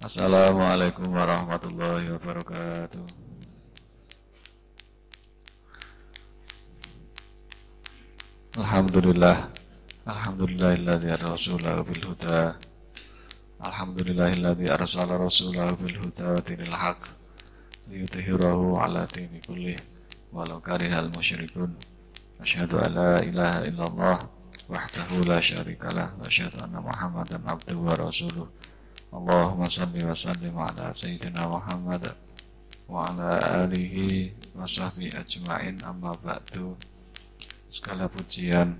Assalamualaikum warahmatullahi wabarakatuh. Alhamdulillah, alhamdulillahilladzi arsala rasulahu bil huda, alhamdulillahilladzi arsala rasulahu bil huda wa dinil haq liyudhhirahu 'ala dini kullih walau karihal musyrikun. Asyhadu an la ilaha illallah wahdahu la syarikalah wa asyhadu anna Muhammadan abduhu wa rasuluh. Allahumma salli wa sallim ala sayyidina Muhammad wa ala alihi wa sahbihi ajma'in, amma ba'du. Segala pujian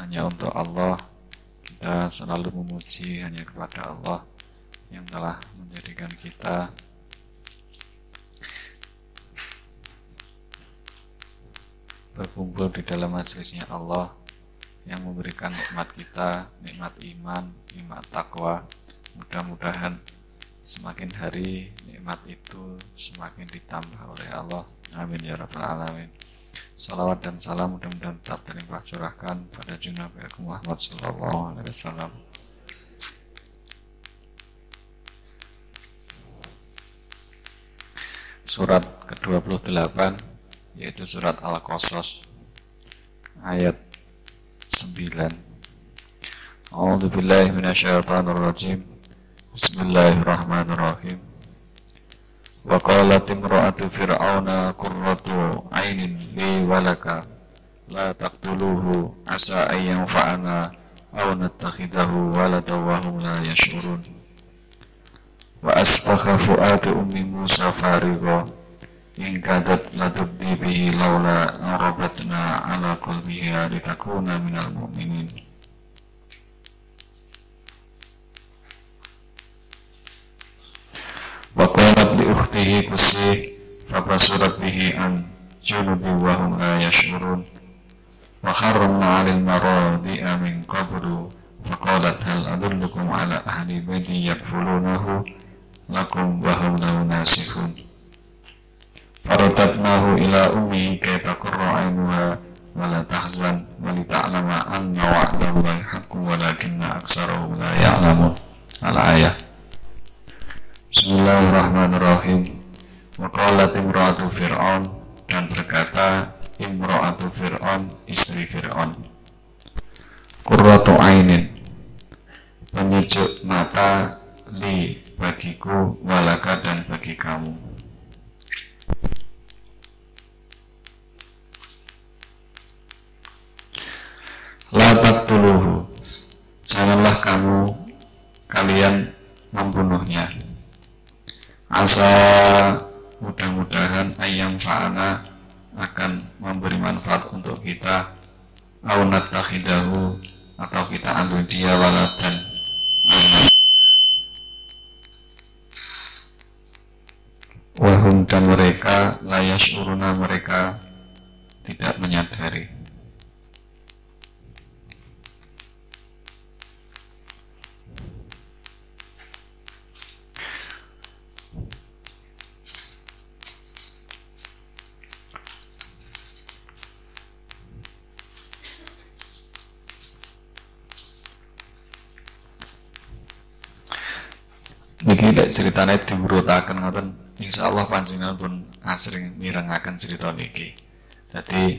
hanya untuk Allah. Kita selalu memuji hanya kepada Allah yang telah menjadikan kita berkumpul di dalam majelisnya Allah, yang memberikan nikmat kita, nikmat iman, nikmat takwa. Mudah-mudahan semakin hari nikmat itu semakin ditambah oleh Allah. Amin ya rabbal alamin. Salawat dan salam mudah-mudahan tetap terlimpah curahkan pada junub Agung Muhammad sallallahu alaihi wasallam. Surat ke-28, yaitu surat Al-Qasas ayat 9. A'udzubillahi minasyaitonir rajim. Bismillahirrahmanirrahim. Wa qalat imra'atu fir'auna qurratu 'ainin li walaka la taqtuluhu asa ay yanfa'ana aw nattakhidahu waladaw wa hum la yash'urun. Wa asbagha fu'atu ummi Musa farigha in kadat latubdi bihi laula arabatna 'ala qalbiha litakuna minal mu'minin. Waqalat li ukhtihi qussi fabasurat bihi an junubi wa hum la yash'urun. Wa kharramna 'alal maradi'a min qablu faqalat hal adullukum 'ala ahli baiti yakfulunahu lakum wa hum lahu nasihun. Faradatnahu ila ummihi kay taqurra 'aynuha wa la tahzan wa li ta'lama anna wa'dallahi haqqun walakinna aktsarahum la ya'lamun. Al-ayah. Bismillahirrahmanirrahim. Wa qalat imra'atu fir'aun, dan berkata imra'atu fir'aun, istri Fir'aun. Qurratu 'ainin, penyejuk mata, li bagiku, walaka dan bagi kamu. La taqtuluhu, janganlah kalian membunuhnya. Asa, mudah-mudahan, ayam fa'ana, akan memberi manfaat untuk kita, aunat takhidahu, atau kita ambil dia walad dan anak, wahum dan mereka layas uruna, mereka tidak menyadari. Niki lek ceritane diurutaken ngoten, insyaallah panjenengan pun asring mirengaken cerita niki. Dadi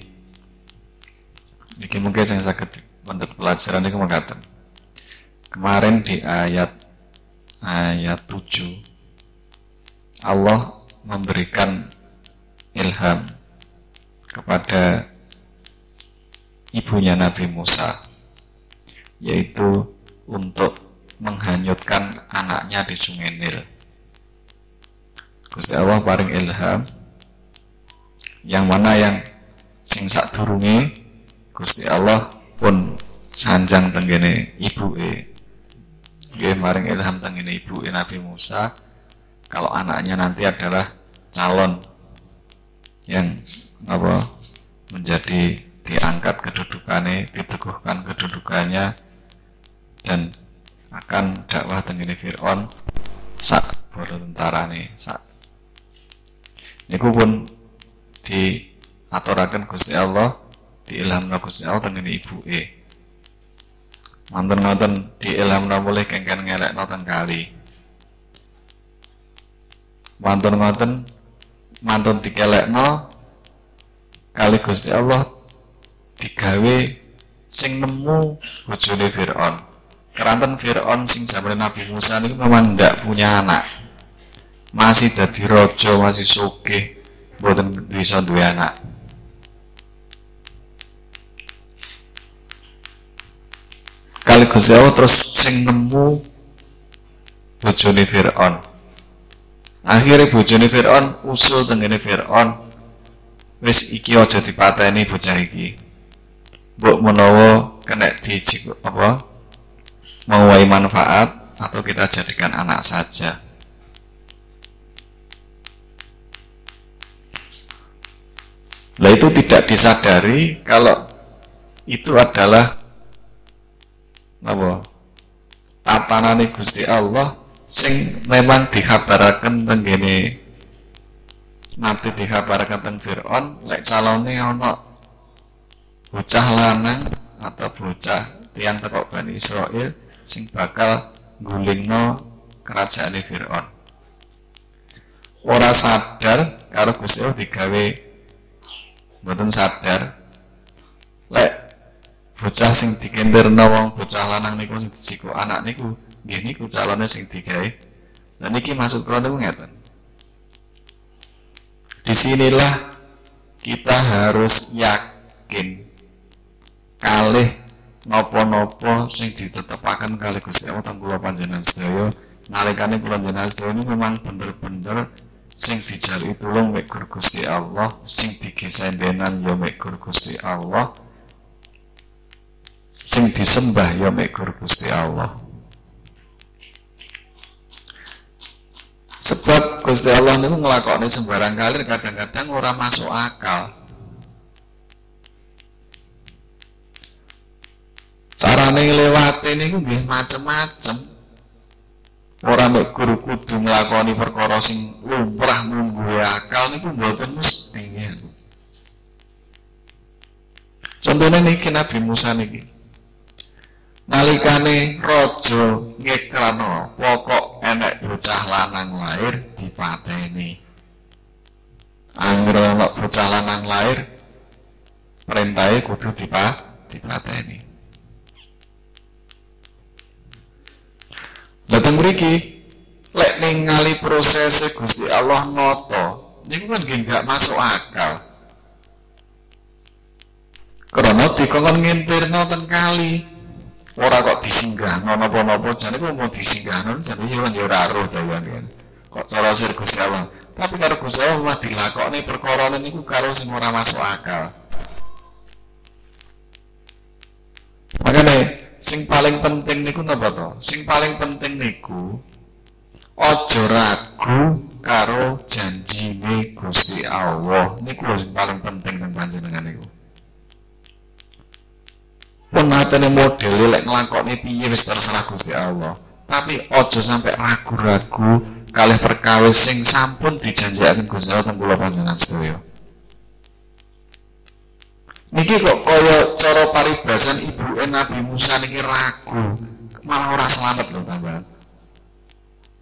niki mungkin sing saged pendet pelajaran niku mengatakan kemarin di ayat 7 Allah memberikan ilham kepada ibunya Nabi Musa, yaitu untuk menghanyutkan anaknya di Sungai Nil. Gusti Allah paring ilham yang mana yang sing sadurunge Gusti Allah pun sanjang tenggene ibuke. Nggih maring ilham tenggene ibuke Nabi Musa kalau anaknya nanti adalah calon yang apa menjadi diangkat kedudukannya, diteguhkan kedudukannya, dan akan dakwah tenggene Fir'aun sak bolo tentarane sak niku pun diaturaken Gusti Allah, diilhamna Gusti Allah tenggene ibuke. Manten ngoten diilhamna mulih kengken ngelekno teng kali. Mantun ngoten, mantun dikelekno kali Gusti Allah digawe sing nemu bojone Fir'aun. Keranten Fir'aun sing zaman Nabi Musa niku memang ndak punya anak. Masih dadi raja, masih sugih, mboten bisa duwe anak. Kali Gusti Allah terus sing nemu bojone Fir'aun. Akhirnya bojone Fir'aun usul tengene Fir'aun, wis iki aja dipateni bocah iki. Mbok menawa kena dijik apa? Mewahi manfaat atau kita jadikan anak saja. Lah itu tidak disadari kalau itu adalah napa? Tatanane Gusti Allah sing memang dikhabaraken teng ngene nanti dikhabaraken teng Fir'aun lek calone ana bocah lanang atau bocah tiyang teko Bani Israil sing bakal gulingno kerajaan Fir'aun. Ora sadar karo Gusti Allah digawe mboten sadar lek bocah sing dikenderno wong bocah lanang niku sing disiku anak niku nggih niku calone sing digawe. Lah niki maksud kula niku ngeten. Disinilah kita harus yakin kalih napa-napa sing ditetepaken kalih Gusti Allah teng kula panjenengan sedaya nalikane kula panjenengan sedaya memang bener-bener sing dijaluk tulung mek Gusti Allah, sing digesendenan ya mek Gusti Allah. Sing disembah ya mekur Gusti Allah. Sebab Gusti Allah niku nglakoni sembarang kalir kadang-kadang ora masuk akal. Carane ngliwati niku nggih macem-macem. Ora mekur kudu nglakoni perkara sing lumrah mungguh akal niku mboten mesti niku. Contone niki Nabi Musa niki. Nalikane rojo ngekrano pokok enek bocah lanang lahir dipateni. Angger ana bocah lanang lahir perintahe kudu dipateni. Dateng mriki lek ningali proses Gusti Allah noto niku kan gak masuk akal. Karena dikongkon ngintirno teng kali. Ora kok disinggah napa-napa jane kok mau disinggah jane yo kan yo ora ero dawane kok cara sir Gusti Allah tapi karo Gusti Allah malah dilakoni perkara niku karo sing ora masuk akal. Makane sing paling penting niku napa to? Sing paling penting niku aja ragu karo janjine Gusti Allah niku sing paling penting nang panjenengan niku. Penatane modele lek nglakoni piye wis terserah Gusti Allah. Tapi aja sampai ragu-ragu kalih perkawis sing sampun dijanjikaken Gusti Allah teng kula panjenengan sedaya. Niki kok kaya cara paribasan ibuke Nabi Musa niki ragu, malah ora slamet lho tambahan.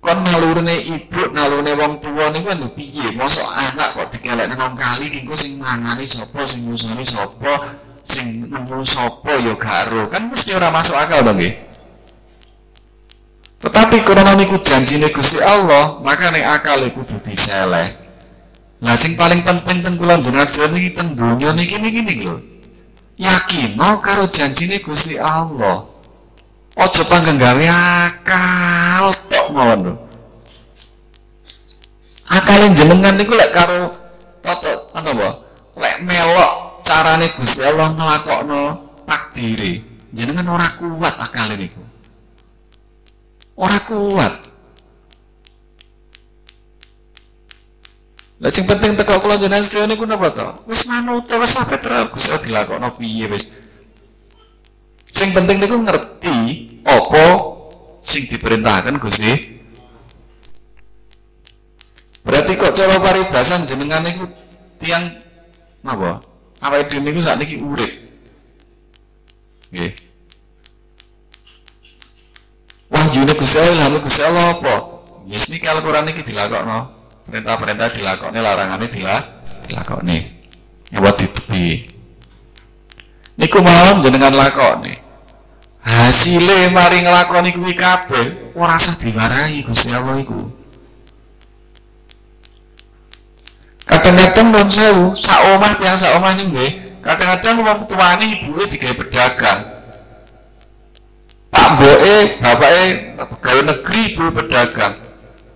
Kon nalurne ibu, nalurne wong tuwa niku lho piye? Mosok anak kok dikelekne nang kali niku sing mangani sapa, sing ngusani sapa? Sing nemu sapa ya garo kan mesti ora masuk akal to nggih. Tetapi karena niku janjine Gusti Allah, maka nek akale kudu diseleh. Lah sing paling penting teng kula jenengan niki teng donya niki lho. Yakin karo janjine Gusti Allah. Aja panggang gawe akal tok mawon lho. Akale jenengan niku lek karo totok napa? Lek melok carane Gusti Allah nglakokno takdire jenengan ora kuat akale niku ora kuat. Lah sing penting teko kula jenengan sedaya niku napa to wis manut wis sampe Gusti Allah dilakokno piye wis sing penting niku ngerti apa sing diperintahkan Gusti. Berarti kok cara paribasan jenengan niku tiyang napa awake dhewe niku sakniki urip. Nggih. Wah, june Gusti Allah, apa? Yes niki Al-Qur'an iki dilakokno perintah dilakoni, larangane dilakoni. Nyawat ditepi. Niku mawon jenengan lakoni. Hasile mari nglakoni kuwi kabeh ora usah dimarahi Gusti Allah iku. Kadang-kadang wong sewu sak omah tiyang sak omah nggih, kadang-kadang wong tuane ibune digawe pedagang. Pak mboke, bapake pegawai negeri ibu pedagang.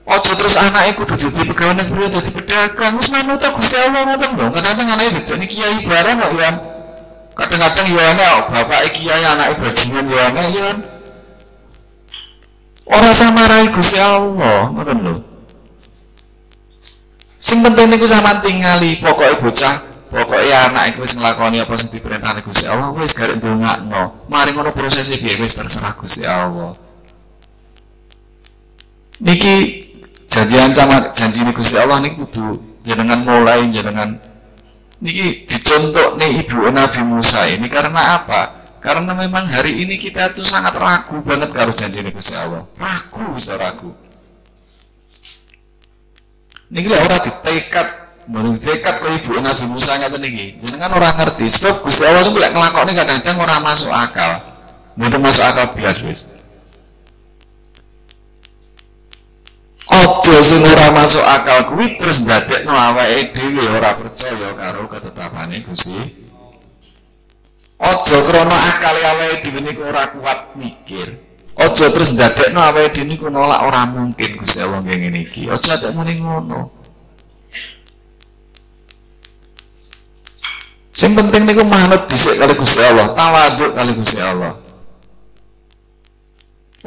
Ojo terus anake kudu dadi pegawai negeri dadi pedagang. Wis manut ta Gusti Allah ngoten lho. Kadang-kadang anake dadi kiai bareng kok ya. Kadang-kadang yo ana bapake kiai anake bajingan yo ana ya. Ora samarahi Gusti Allah ngoten lho. Sing penting niku sampean tingali pokoke bocah, pokoke anak iku wis nglakoni apa sing diperintahne Gusti Allah wis garek ndongakno. Mari ngono prosese piye wis terserah Gusti Allah. Niki janjian sama janjine Gusti Allah niku kudu jenengan mulai jenengan. Niki dicontohne ibu Nabi Musa ini karena apa? Karena memang hari ini kita tuh sangat ragu banget karo janjine Gusti Allah. Ragu. Niki lek ora ditekat ke ibu Nabi Musa nyata niki, jenengan orang ngerti. Sebab Gusti Allah itu lek nglakoni kadang-kadang orang masuk akal, mboten masuk akal blas wis. Ojo sing ora masuk akal kuwi terus ndadekno awake dhewe ora percaya karo ketetapane Gusti. Ojo krana akal awake dhewe niku ora kuat mikir. Ojo terus ndadekno awake dhewe niku nolak ora mungkin Gusti Allah nggih ngene iki. Ojo ndadek muni ngono. Sing penting niku manut dhisik kali Gusti Allah, tawaduk kali Gusti Allah.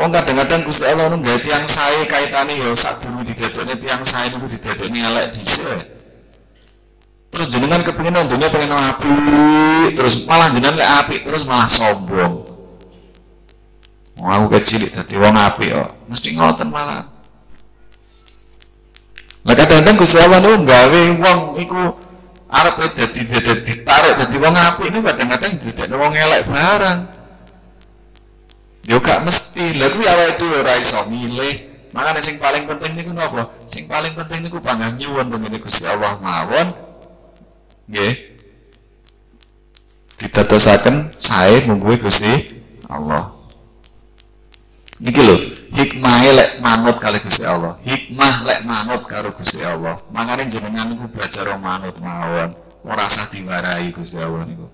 Wong kadang-kadang Gusti Allah nu nggawe tiyang sae kaitane ya sadurunge didadekne tiyang sae niku didadekne elek dhisik. Terus jenengan kepengin dunya pengen apik, terus malah jenengan lek apik terus malah sombong. Wong aku kecilik dadi wong apik kok, mesti ngoten malah. Lah kadang-kadang Gusti Allah nu nggawe wong iku arep ditarik dadi wong apik ini kadang-kadang dadi wong elek barang. Yo gak mesti. Lha kuwi awake dhewe ora iso milih. Makane sing paling penting niku napa? Sing paling penting niku panggang nyuwun dene Gusti Allah mawon. Nggih. Ditetesaken sae mungguhe Gusti Allah. Niki lho, hikmah lek manut kali Gusti Allah. Hikmah lek manut karo Gusti Allah. Makane jenengan niku belajar manut mawon. Ora usah diwarahi Gusti Allah niku.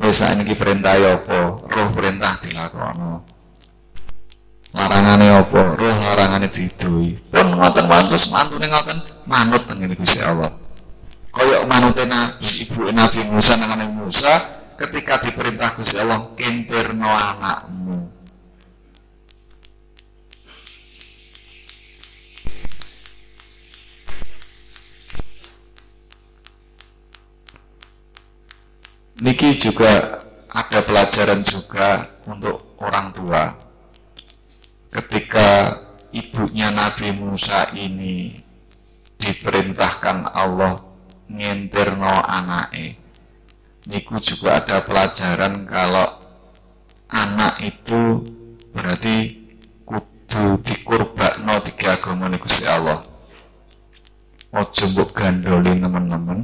Wis niki perintah apa? Roh perintah dilakoni. Larangane apa? Roh larangane diduhi. Pun ngoten mantus mantune ngoten manut teng Gusti Allah. Kaya manute ibu Nabi Musa nang Musa ketika diperintah Gusti Allah kentirno anakmu. Niki juga ada pelajaran juga untuk orang tua. Ketika ibunya Nabi Musa ini diperintahkan Allah ngentirno anake, niku juga ada pelajaran kalau anak itu berarti kudu dikurbakno tiga agama niku Gusti Allah. Ojo mbok gandoli teman-teman.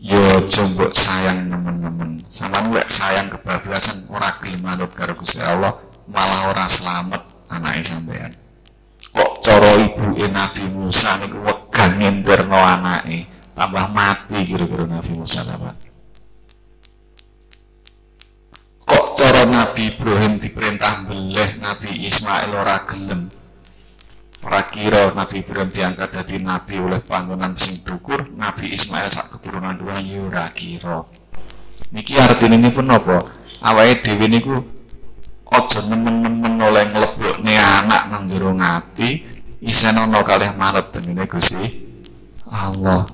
Yo coba sayang teman-teman, sampean lek sayang kebablasan ora gelem manut karo Gusti Allah, malah ora slamet anake sampean. Kok cara ibuke Nabi Musa niku wegah ngenterno anake, tambah mati kira-kira Nabi Musa tambah. Kok cara Nabi Ibrahim diperintah mbeleh Nabi Ismail ora gelem. Ora kira Nabi Ibrahim diangkat dadi nabi oleh panggonan sing dukur, Nabi Ismail sak keturunan dhewe yo ora kira. Niki artine nipun napa? Awake dhewe niku aja nemen-nemen oleh nglebokne anak nang jero ati, isen ana kalih manut dene Gusti Allah.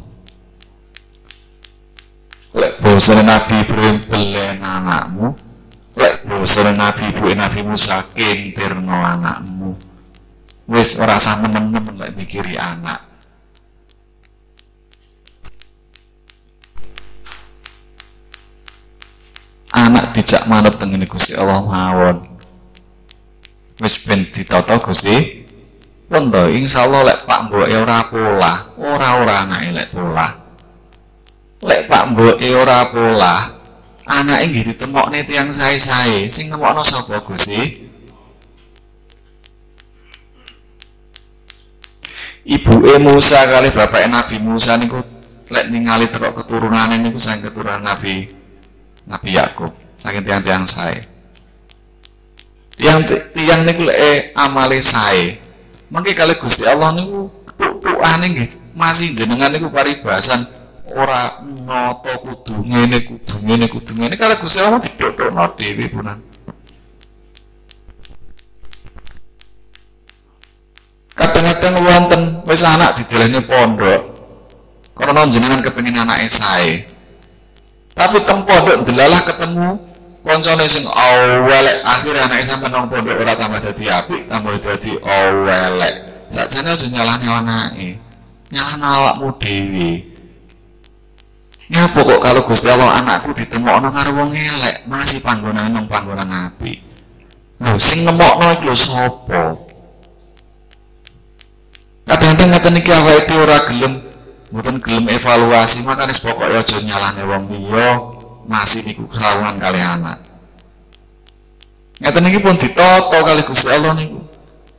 Lek bosone Nabi Ibrahim belen anakmu, lek bosone Nabi Ibu Nabi Musa kentirno anakmu. Wis ora usah nemen-nemen lek mikiri anak. Anak dijak manut teng Gusti Allah mawon. Wis ben ditata Gusti Londo, insya Allah lek Pak Mbok ora pola, ora anake lek pola. Lek Pak Mbok ora pola, anake nggih ditemokne tiyang sae-sae. Sing nemokno sapa Gusti? Ibuke Musa kali bapake Nabi Musa niku lek ningali terok keturunane niku sang keturunan Nabi Yakub. Saking tiyang-tiyang sae. Tiyang niku lek amale sae. Mangke kali Gusti Allah niku tuane nggih masih jenengan niku paribasan ora noto kudu ngene kudu ngene kudu ngene kali Gusti Allah didhokno dhewe punan. Kadang-kadang wonten wis anak didelehne pondok karena jenengan kepengin anake sae. Tapi teng pondok delalah ketemu koncone sing awelek, akhirnya anaknya sampe nang pondok ora tambah dadi apik, tambah dadi awelek. Sakjane aja nyalahne anake. Nyalahne awakmu dhewe. Nyapa kok kalau Gusti Allah anakku ditemokno karo wong elek, masih panggonan nang panggonan apik. Lho sing nemokno iku sapa? Kadang-kadang ngeten iki awake dhewe ora gelem, mboten gelem evaluasi, makane pokoke aja nyalahne wong liya. Masih niku kerawan kali anak. Ngeten niki pun ditata kali Gusti Allah niku.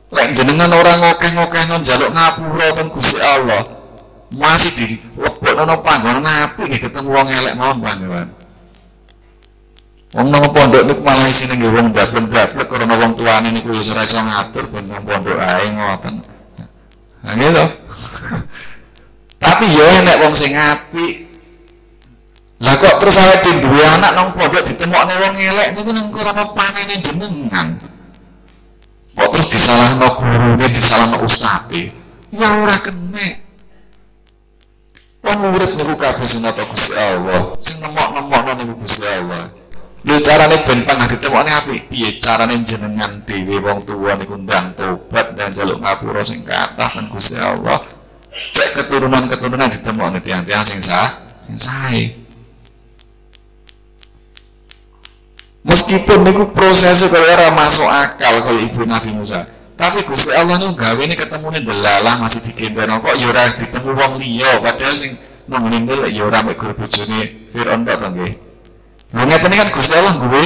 Lek jenengan ora ngokeh-ngokehno njaluk ngapura teng Gusti Allah, masih dilebokno nang panggonan apik nggih ketemu wong elek mawon panjenengan. Wong nang pondok niku malah isine nggih wong dablek-dablek karena wong tuane niku wis ora iso ngatur ben nang pondok ae ngoten. Lha gitu. Tapi yo nek wong sing apik lah kok terus awake dhewe duwe anak nang pondok ditemokne wong elek niku nang kurang panene jenengan. Kok terus disalahno gurune, disalahno ustadze. Ya ora kenek. Wong urip niku kabeh sunat Gusti Allah. Sing nemok-nemokno niku Gusti Allah. Lha carane ben panah ditemokne apik piye? Carane jenengan dhewe wong tuwa niku ndang tobat dan njaluk ngapura sing kathah nang Gusti Allah. Cek keturunan-keturunan ditemokne tiyang-tiyang sing sae. Meskipun niku prosesnya kalau ora masuk akal kalau ibu Nabi Musa, tapi Gusti Allah niku gawene ketemune delalah masih dikendheno kok ya ora ditemu wong liya, padahal sing nang ngene ya ora mek guru bojone Firaun tok to nggih. Lha ngene kan Gusti Allah kuwi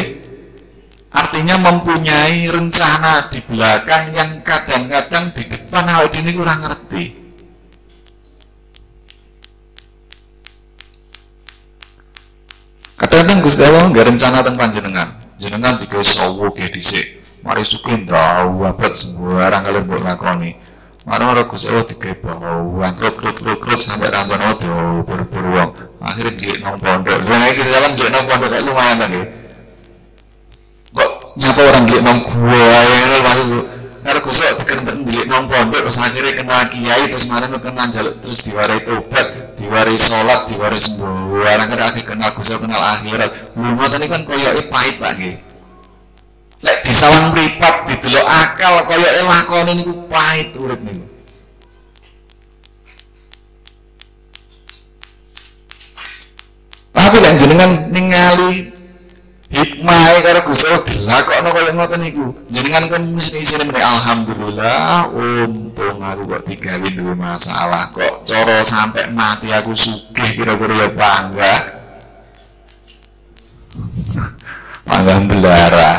artinya mempunyai rencana di belakang yang kadang-kadang di depan awake dhewe niku ora ngerti. Kadang-kadang Gusti Allah nggak rencana tentang panjenengan, jenengan tiga sawu ke dhisik, mari sugih dawu abad sembarang kalian mbok lakoni. Mari Gusti Allah tiga bawang, krut sampai rantono do beruang, akhirnya di nang pondok. Lha nek Gusti Allah di nang pondok kayak lumayan ta nggih. Kok nyapa orang di nang gua ae ngono lho. Karo Gusti Allah dikentek di nang pondok terus akhirnya kena kiai terus malah kena njaluk terus diwarai tobat. Diwari sholat, diwari sembuh. Akhirnya kenal Gusti, kenal akhirat. Mulai tadi kan koyoke pahit Pak nggih. Lek disawan mripat, didelok akal koyoke lakone niku pahit urip niku. Tapi lek jenengan ningali hikmahe karo Gusti Allah dilakokno koyo ngoten niku. Jenengan kan mesti isine meneh alhamdulillah untung aku kok digawe duwe masalah kok cara sampai mati aku sugih kira-kira ya bangga. Bangga belara.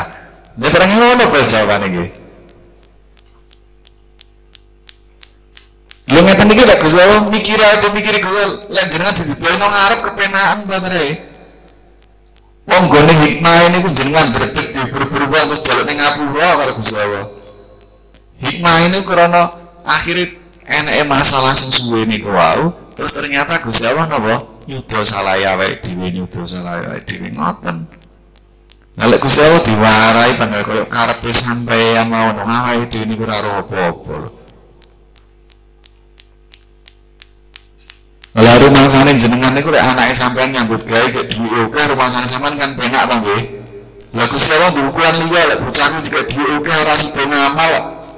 Nek terang ngono pas jawabane iki. Lha ngeten iki lek Gusti Allah mikir kok lek jenengan disidono ngarep kepenaan bateraihe. Wong gone hikmah ini pun jenengan dredeg diberburu-buru terus jaluk ning ngapura karo Gusti Allah. Hikmah ini karena akhirnya eneke masalah sing suwe niku wau, terus ternyata Gusti Allah napa nyuda salah awake dhewe, nyuda salah awake dhewe ngoten. Nah lek Gusti Allah diwarai padahal koyo karepe sampeyan mau nang awake dhewe niku ora ora apa-apa. Lah rumangsane jenengan niku lek anake sampean nyambut gawe kek dhuwit oke rumangsane sampean kan penak ta nggih. Lah Gusti Allah dukuan liya lek bocahku dikek dhuwit oke ora sida ngamal,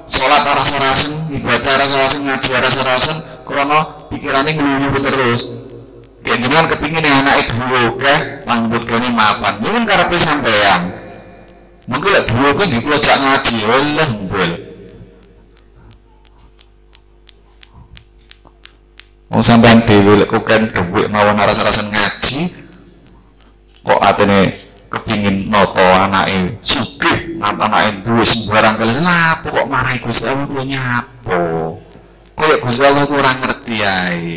salat ora sarasen, ibadah ora sarasen, ngaji ora sarasen krana pikirane ngluyuh terus. Kek jenengan kepengin anake dhuwit oke nyambut gawe mapan. Mungkin karepe sampean. Mengko lek dhuwit oke dikojak ngaji, lembel. Wong sampean dhewe lek koken dhuwit mawon rasa-rasan ngaji kok atene kepingin noto anake sugih anake duwe sembarang kali lapo kok marahi Gusti Allah ku nyapo koyo Gusti Allah ku ora ngerti ae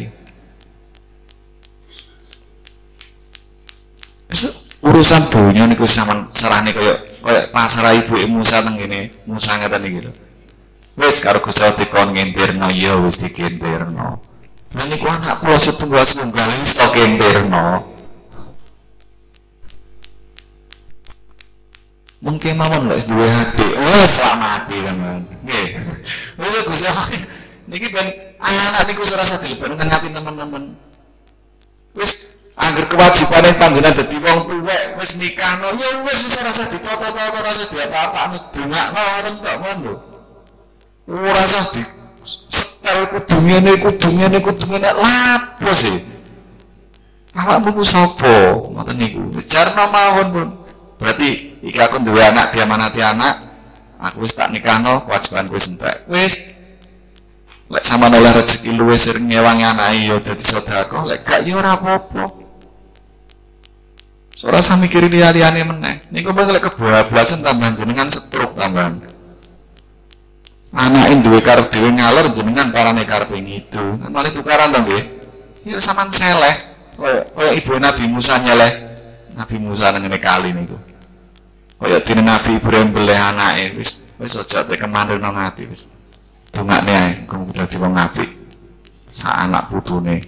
urusan donya niku sampean serane koyo pasrah ibuke Musa teng kene Musa ngaten iki lho wis karo Gusti Allah dikon ngentirno ya wis dikentirno. Nah, ini ku anak kula setunggal-setunggal iso kentirno. Mungkin mawon lek duwe adik, selamat teman. Nggih. Lha Gusti Allah niki ben anak niku serasa dilebokno ngati teman-teman. Wis angger kewajibane panjenengan dadi wong tuwek wis nikahno ya wis serasa ditata-tata rasa diapa-apakno dongakno ngoten tok mon lho. Ora usah di kudungnya lapo sih awakmu ku sapa ngoten niku jarno mawon pun berarti iki aku duwe anak diamanati anak aku wis tak nikahno kewajibanku wis entek wis lek sampean oleh rezeki luwih sering ngewangi anake ya dadi sedekah lek gak ya ora apa-apa ora usah mikir liya-liyane meneh niku mung lek kebablasan tambah jenengan stroke tambah anak duwe karep dhewe ngalor jenengan parane karepe ngitu kan malah tukaran to nggih ya sampean seleh kaya ibu Nabi Musa nyeleh Nabi Musa nang ngene kali niku kaya dene Nabi Ibrahim beleh anake wis aja teke mandheng nang ati wis dongakne ae kok dadi wong apik sak anak putune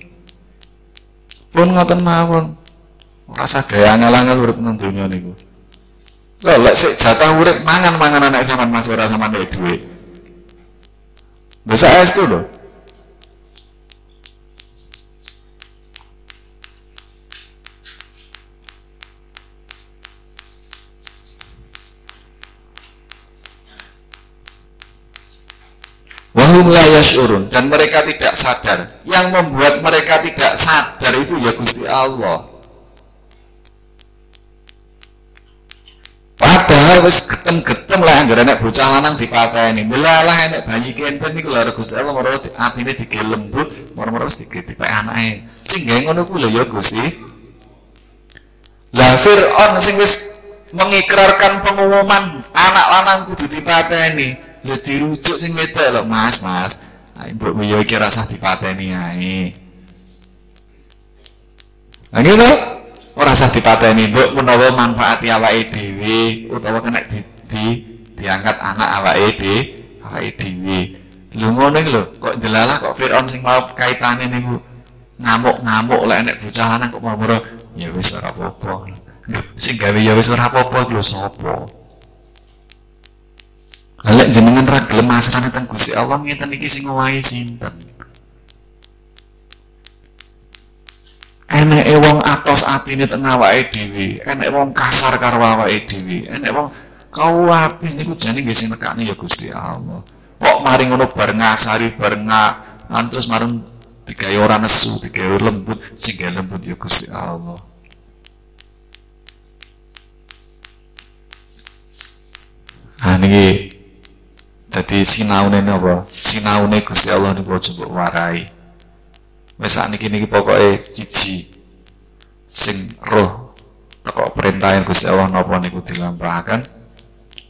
pun ngoten mawon ora usah gaya angel-angel urip nang donya niku lho lek sik jatah urip mangan-mangan anak sampean mas ora sampean nek dhuwit bisa es tuh loh. Wahum la yashurun dan mereka tidak sadar. Yang membuat mereka tidak sadar itu ya Gusti Allah. Padahal wis getem-getem lah anggere nek bocah lanang dipateni. Mulalah enek bayi kenten niku lho Gusti Allah mergo atine digelembut, mergo wis dipek anake. Sing gawe ngono ku lho ya Gusti. Lah Firaun sing wis mengikrarkan pengumuman anak lanangku dipateni. Lho dirujuk sing wedok lho Mas, Mas. Ibu yo iki ora usah dipateni ae. Lah ngono ora usah dipateni mbok menawa manfaati awake dhewe utawa kena diangkat anak awake dhewe lho ngono iki lho kok delalah kok Firaun sing mau kaitane niku ngamuk-ngamuk lek enek bocah lanang kok moro ya wis ora apa-apa sing gawe ya wis ora apa-apa lho sapa lek jenengan ra gelem asrane teng Gusti Allah ngeten iki sing ngowahi sinten enake wong atos atine teng awake dhewe, enake wong kasar karo awake dhewe, enake wong kau apik niku jane nggih sing nekane ya Gusti Allah. Kok mari ngono bar ngasari bar ngantos marang digawe ora nesu, digawe lembut, sing gawe lembut ya Gusti Allah. Ah niki dadi sinaune napa? Sinaune Gusti Allah niku aja mbok warai. Wis sakniki niki pokoke siji sing roh teko perintahing Gusti Allah napa niku dilampahaken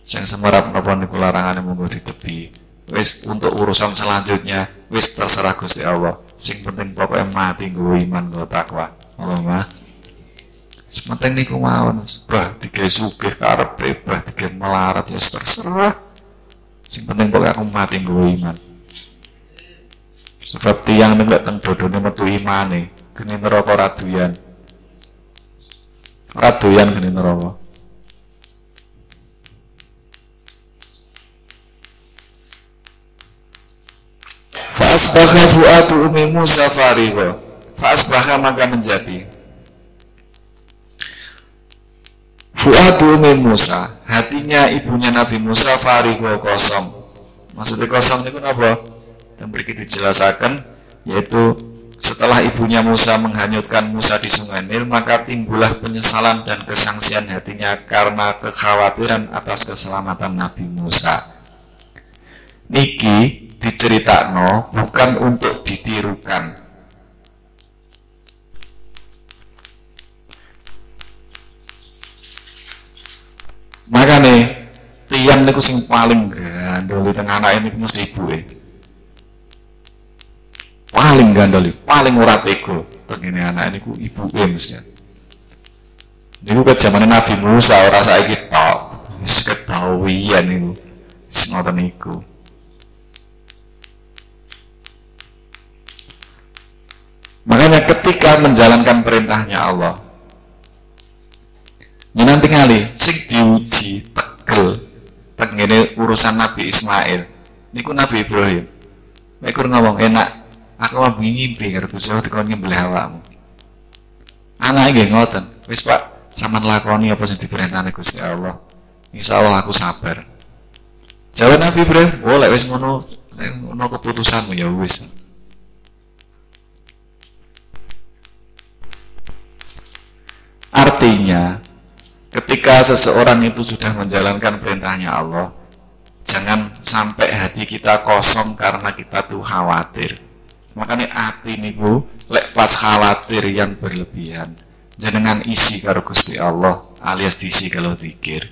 sing semerap napa niku larangane monggo ditepi wis untuk urusan selanjutnya wis terserah Gusti Allah sing penting pokoke mati nggo iman nggo takwa Allahumma sementing niku mawon bah digawe sugih karepe bah digawe melarat ya terserah sing penting pokoke aku mati nggo iman sebab tiang nek teng dodone metu imane geni neraka raduyan raduyan geni neraka fa asbaha fu'atu ummi Musa fariha fa asbaha maka menjadi fu'atu ummi Musa hatinya ibunya Nabi Musa fariha kosong maksudnya kosong niku napa yang berikut dijelaskan yaitu setelah ibunya Musa menghanyutkan Musa di Sungai Nil maka timbullah penyesalan dan kesangsian hatinya karena kekhawatiran atas keselamatan Nabi Musa. Niki diceritakno bukan untuk ditirukan Maka nih tiang niku sing paling gandol di tengah anak ini mesti ibuke. Paling gandol, paling ora tega tengene anak niku ibuke mesti. Niku kejamane Nabi Musa ora saiki tok. Wis ketahuian niku. Wis ngoten niku. Makanya ketika menjalankan perintahnya Allah, nanti ngali sing diuji tegel tengene urusan Nabi Ismail niku Nabi Ibrahim mekur ngomong enak aku mau ngimpi karo Gusti Allah dikon nyembelih awakmu anak nggih ngoten wis Pak sampean lakoni apa sing diperintahne Gusti Allah insyaallah aku sabar jawab Nabi Ibrahim oh lek wis ngono lek ngono keputusanmu ya wis. Artinya, ketika seseorang itu sudah menjalankan perintahnya Allah, jangan sampai hati kita kosong karena kita tuh khawatir. Makanya hati niku lek pas khawatir yang berlebihan, jenengan isi karo Gusti Allah, alias diisi kalau dikir.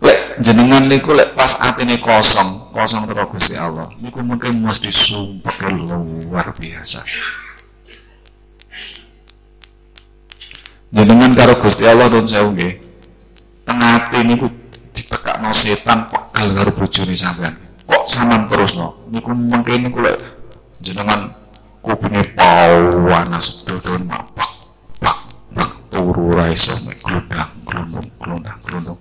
Lek jenengan niku lek pas atine kosong, kosong karo Gusti Allah, niku mungkin mesti sumpah luar biasa. Jenengan karo Gusti Allah don sewu nggih. Tengate niku ditekakno setan pegal karo bojone sampean. Kok sampean terusno? Niku mengke niku lek jenengan kupinge pawana sedodon mapak. Pak, pak turu ra iso meglundang, glundung.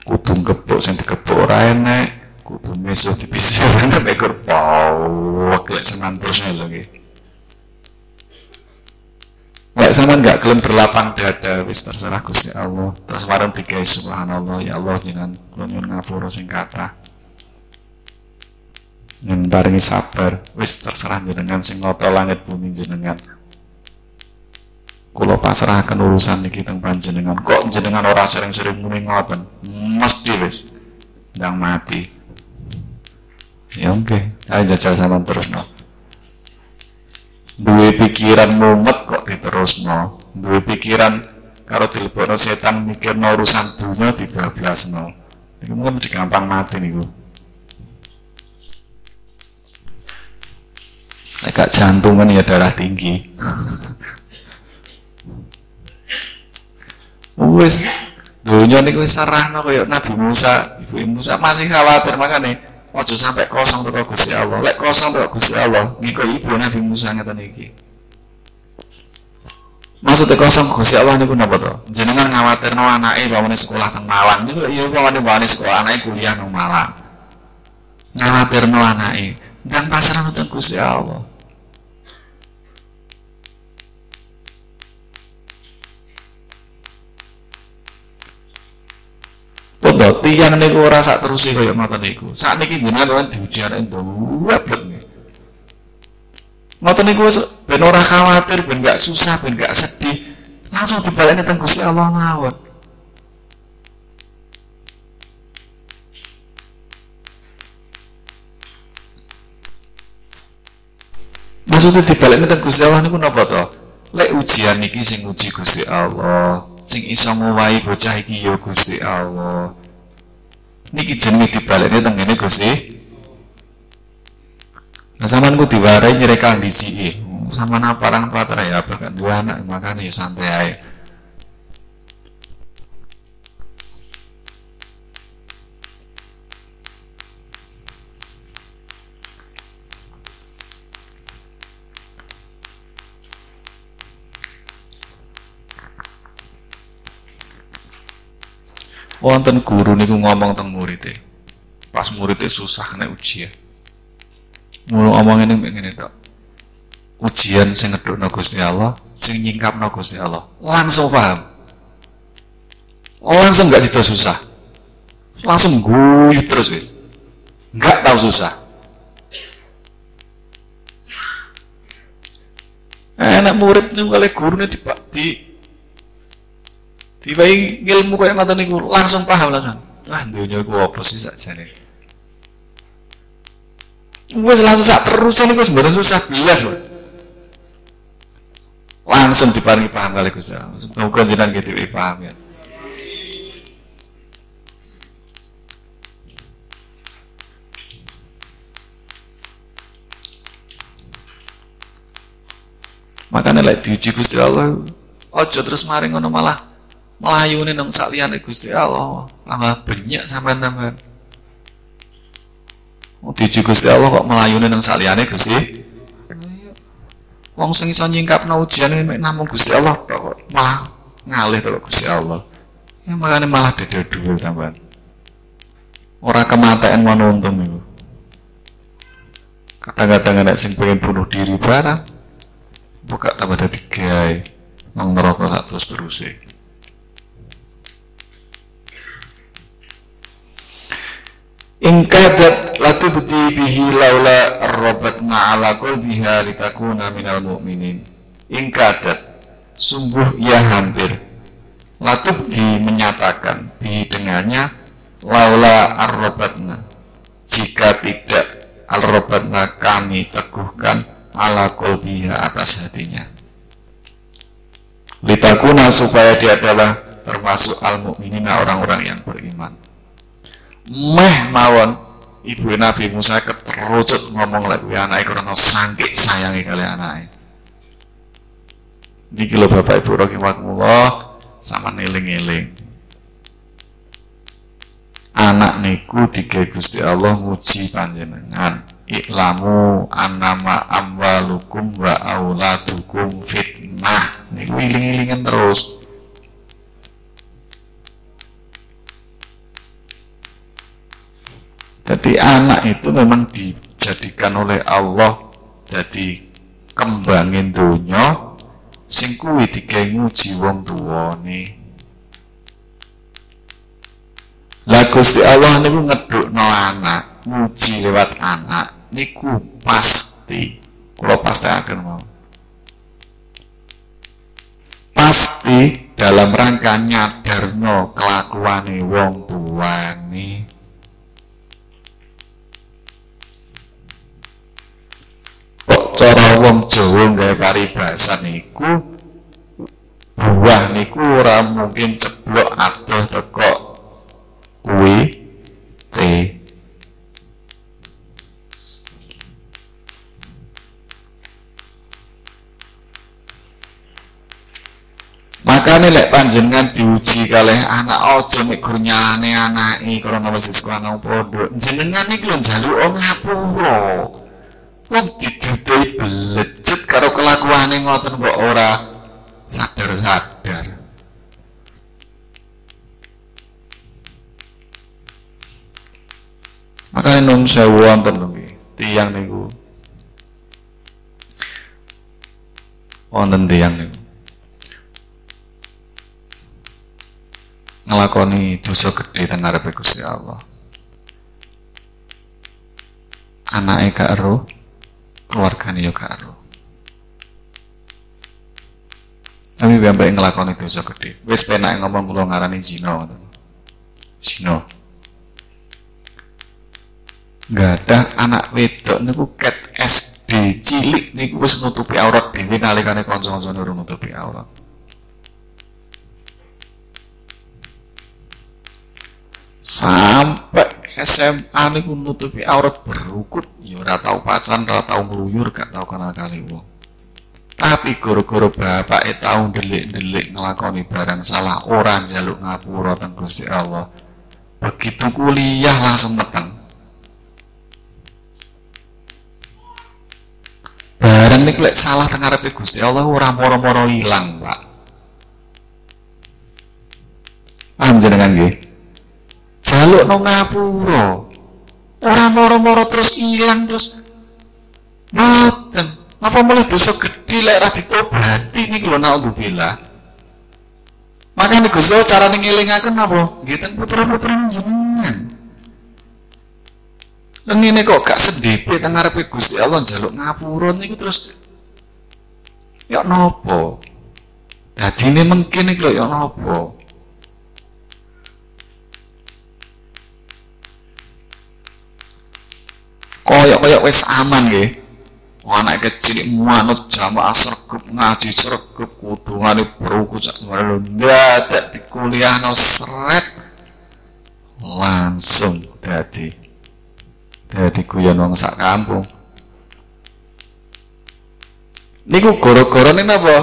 Kutung kepuk sing dikepuk ora enek, kudu meso dipisah nek mekur pawak lek sampean terusno lho nggih. Lek sampean gak gelem berlapang dada wis terserah Gusti Allah. Terus marang digawe subhanallah ya Allah jenengan kula nyuwun ngapura sing kathah. Yen paringi sabar wis terserah jenengan sing ngata langit bumi jenengan. Kula pasrahaken urusan niki teng panjenengan. Kok jenengan ora sering-sering muni ngoten? Mesti wis ndang mati. Ya oke, ayo jajal sampean terusno. Duwe pikiran mumet kok diterusno, duwe pikiran karo dilebokno setan mikirno urusan dunya dibablasno. Niku mungkin gampang mati niku. Nek gak jantungan ya darah tinggi. Wis dunya niku wis sarahno kaya Nabi Musa, Ibu Musa masih khawatir makane. Ojo sampai kosong teko Gusti Allah. Lek kosong teko Gusti Allah, niku ibu Nabi Musa ngeten iki. Maksudnya kosong Gusti Allah niku napa to? Jenengan ngawatirno anake pamane sekolah teng Malang. Niku ya pamane sekolah anake kuliah nang Malang. Ngawatirno anake, ndang pasrah teng Gusti Allah. Tiang niku ora sak teruse kaya ngoten niku. Sakniki jenengan diuji arek ndhuwet. Ngoten niku ben ora khawatir, ben gak susah, ben gak sedih. Langsung dibalekne teng Gusti Allah mawon. Maksudnya dibalekne teng Gusti Allah niku napa to? Lek ujian niki sing uji Gusti Allah, sing iso ngowahi bocah iki ya Gusti Allah. Niki jenenge dibalekne teng ngene Gusti. Nah sampean ku diwarai nyere kandisi. Sampean aparang patra ya bahkan dua anak makane santai ae. Wonten guru niku ngomong teng murid e. Pas murid e susah kena ujian. Mulu omong ngene mek ngene tok. Ujian sing ngedhukno Gusti Allah, sing nyingkapno Gusti Allah. Langsung paham. Langsung gak sida susah. Langsung guyu terus wis. Enggak tahu susah. Anak murid niku kalih gurune dibaik ilmu kaya ngoten niku langsung paham langsung. Wah, dunia ku apa sih sakjane. Wis langsung sak terusan niku sebenarnya susah bias lho. Langsung diparingi paham kali Gusti. Muga-muga jenengan nggih dhewe paham ya. Makanya lek diuji Gusti Allah, ojo terus maring ngono malah ayune nang saliyane Gusti Allah, tambah banyak sampean tambah. Oh, diuji Gusti Allah kok melayune nang saliyane Gusti. Wong sing iso nyingkapna ujian mek namung Gusti Allah kok malah ngalih terus Gusti Allah. Ya makanya malah dedel-dedel sampean. Ora kematekan manuntum iku. Kadang-kadang nek sing pengen bunuh diri barang buka tambah dadi gawe nang neraka sak terus-teruse. Ingkadat latubti bihi laula arrabatna ala qalbiha litakuna minal mu'minin. Ingkadat sungguh ia hampir, latubti menyatakan bihi dengannya, laula arrabatna jika tidak arrabatna kami teguhkan ala qalbiha atas hatinya, litakuna supaya dia adalah termasuk al-mu'minina orang-orang yang beriman. Meh mawon ibu Nabi Musa keterucut ngomong lagi anaknya karena sangkik sayangi kali anaknya. Ini gila Bapak Ibu rahimahullah sama niling-niling anak niku tiga Gusti Allah muji panjenengan. Iklamu anama amwalukum wa auladukum fitnah. Niku iling-ilingan terus. Jadi anak itu memang dijadikan oleh Allah jadi kembangin dunia sing kuwi digawe wong tuwane. Lah Gusti Allah niku ngedukno anak, muji lewat anak. Niku pasti kalau pasti akan mau pasti dalam rangka nyadarno kelakuane wong tuane. Kok cara wong Jawa gawe paribasan niku buah niku ora mungkin ceblok adoh teko kuwi teh. Makanya lek panjenengan diuji kalih anak ojo mek gur nyalane anake karena wis sekolah nang pondok. Jenengan iki lho njaluk ngapura. Wong diduduhi belejet karo kelakuane ngoten kok ora sadar-sadar. Makanya nun sewu wonten lho nggih, tiyang niku. Wonten tiyang niku ngelakoni dosa gede teng ngarepe Gusti Allah. Anake gak ero, keluargane yo gak ero. Tapi bae ngelakoni dosa gede. Wis penak ngomong kula ngarani zina ngoten. Zina. Gak ada anak wedok niku ket SD cilik niku wis nutupi aurat dhewe nalikane kanca-kancane ora nutupi aurat. Sampai SMA niku nutupi aurat berukut, yo ora tau pacan, ora tau ngluyur, gak tau kenal kali wong. Tapi gara-gara bapake tau ndelik-ndelik nglakoni barang salah, ora njaluk ngapura teng Gusti Allah. Begitu kuliah langsung meteng. Barang niku lek salah teng ngarepe Gusti Allah ora moro-moro ilang, Pak. Paham jenengan nggih? Jaluk no ngapura, orang moro-moro terus hilang terus ngoten. Napa malah dosa gede lek ra ditobati niku lho naudzubillah. Makane Gusti Allah carane ngelingaken napa? Nggih ten putra-putrane jenengan. Lha ngene kok gak sendhepe teng ngarepe Gusti Allah njaluk ngapura niku terus ya napa? Dadine mengkene iki lho ya napa? Koyok-koyok wis aman nggih. Anak kecil manut jamaah sregep ngaji sregep kudungane berukut sak ngono ndadak dikuliahno sret langsung dadi guyon wong sak kampung. niku goro-goro ini apa?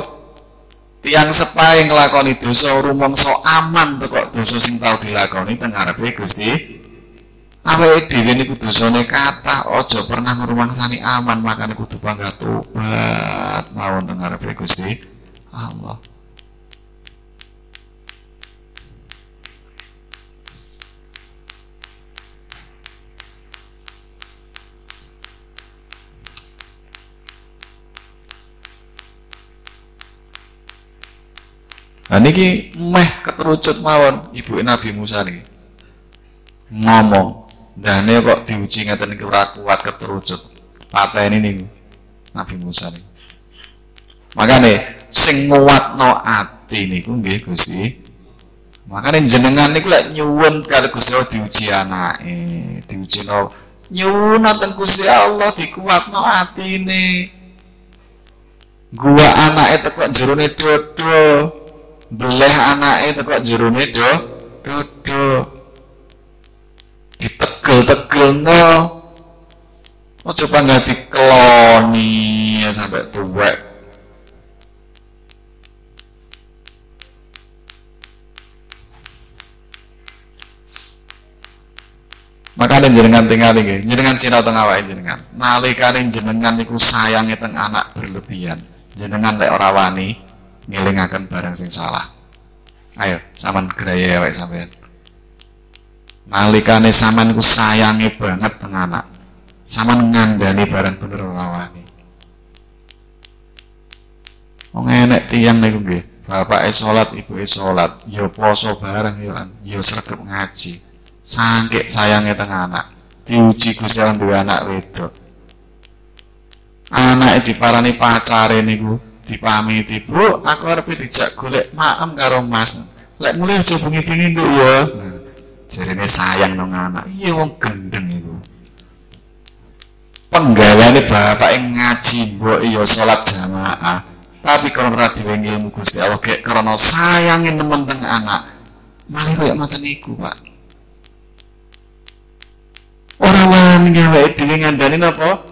Tiang sepa yang ngelakoni dosa rumangsa aman teko dosa sing tau dilakoni teng ngarepe Gusti. Awake dhewe niku dosane kathah aja pernah ngrumangsani aman, makane kudu bangga tobat mawon teng ngarepe Gusti Allah. Nah niki meh keterucut mawon ibu Nabi Musa niki ngomong dan ini kok diuji ngeten niki ora kuat keterucut pateni niku Nabi Musa niki. Makane sing nguwatno ati niku nggih Gusti. Makane jenengan niku lek nyuwun karo Gusti Allah diuji anake, diuji nyuwun ten Gusti Allah dikuwatno atine. Gua anake teko jerone dodo. Beleh anake teko jerone dodo ditegel-tegelno aja pangga dikeloni sampai tuwek. Makane jenengan tingali nggih, jenengan sinau teng awake jenengan. Nalikane jenengan niku sayange teng anak berlebihan. Jenengan lek ora wani ngelingaken barang sing salah. Ayo, saman geraya awake sampean. Nalikane saman ku sayange banget teng anak. Saman ngandani barang bener ora wani. Wong enek tiyang niku nggih, bapake salat, ibuke salat, ya poso bareng ya lan, ya sregep ngaji. Sangke sayange teng anak. Diuji Gusti Allah duwe anak wedok. Anake diparani pacare niku dipamiti, "Bro, aku arep dijak golek maem karo Mas. Lek mulih aja bengi-bengi, Nduk ya." Nah, jarene sayang nang anak. Iya wong gendeng iku. Penggaweane bapake ngaji, mbok ya salat jamaah. Tapi kalau ora diwengi ilmu Gusti Allah gek karena sayange nemen teng anak. Malah koyo ngoten niku, Pak. Ora wani ngawake dhewe ngandani napa?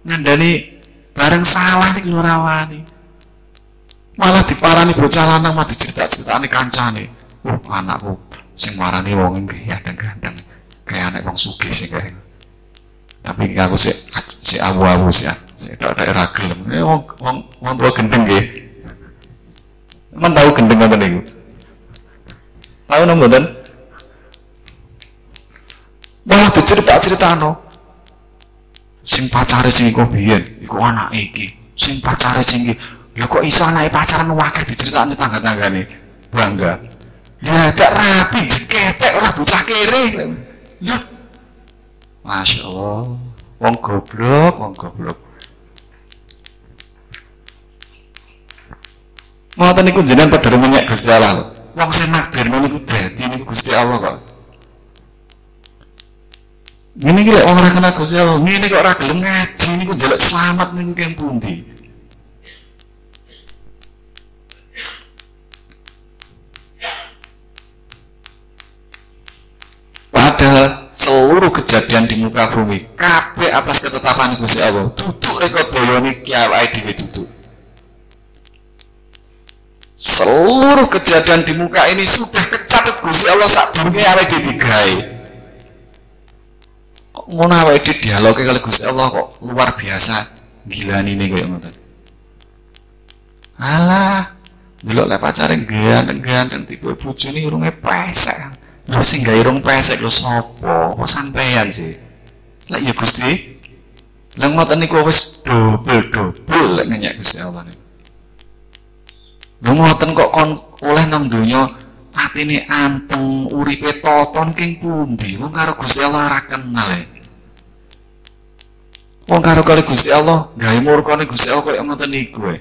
Ngandani bareng salah nih wani, malah diparani bocah lanang mah dicerita-ceritani kancane. Oh, anakku sing marani wong iki gandeng-gandeng kayak anak wong sugih sing kae. Tapi aku si abu-abu sih ya, si tok-tok ora gelem. Wong tua gendeng nggih. Sampeyan tau gendeng ngoten niku? Tau napa mboten? Malah dicerita-ceritano. Sing pacare sing iku biyen, iku anak iki. Sing pacare sing iki, lha kok iso anake pacaran wakil diceritani tangga-tanggane. Bangga. Ya gak rapi, ketek ora bocah kere. Ya. Masya Allah, wong goblok, wong goblok. Ngoten niku jenengan padha menyang Gusti Allah. Wong sing nakdirno niku dadi niku Gusti Allah kok. Ngene iki lek wong ora kenal Gusti Allah, ngene kok ora gelem ngaji niku njaluk slamet ning kene pundi? Padahal seluruh kejadian di muka bumi kabeh atas ketetapan Gusti Allah. Duduk rek doyone ki awake dhewe duduk. Seluruh kejadian di muka ini sudah kecatet Gusti Allah sadurunge awake digawe. Ngono awake dhewe dialoge kali Gusti Allah kok luar biasa gilanine koyo ngoten. Alah, delok lek pacare ganteng-ganteng tipe bojone irunge pesek. Lha sing gawe irung pesek lho sapa? Kok sampeyan sih? Lek ya Gusti. Lha ngoten niku wis dobel-dobel lek ngenyek Gusti Allah niku. Lha ngoten kok kon oleh nang donya atine anteng uripe toton king pundi wong karo Gusti Allah ora kenal e. Wong karo Gusti Allah gawe murkane Gusti Allah koyo ngoten niku e.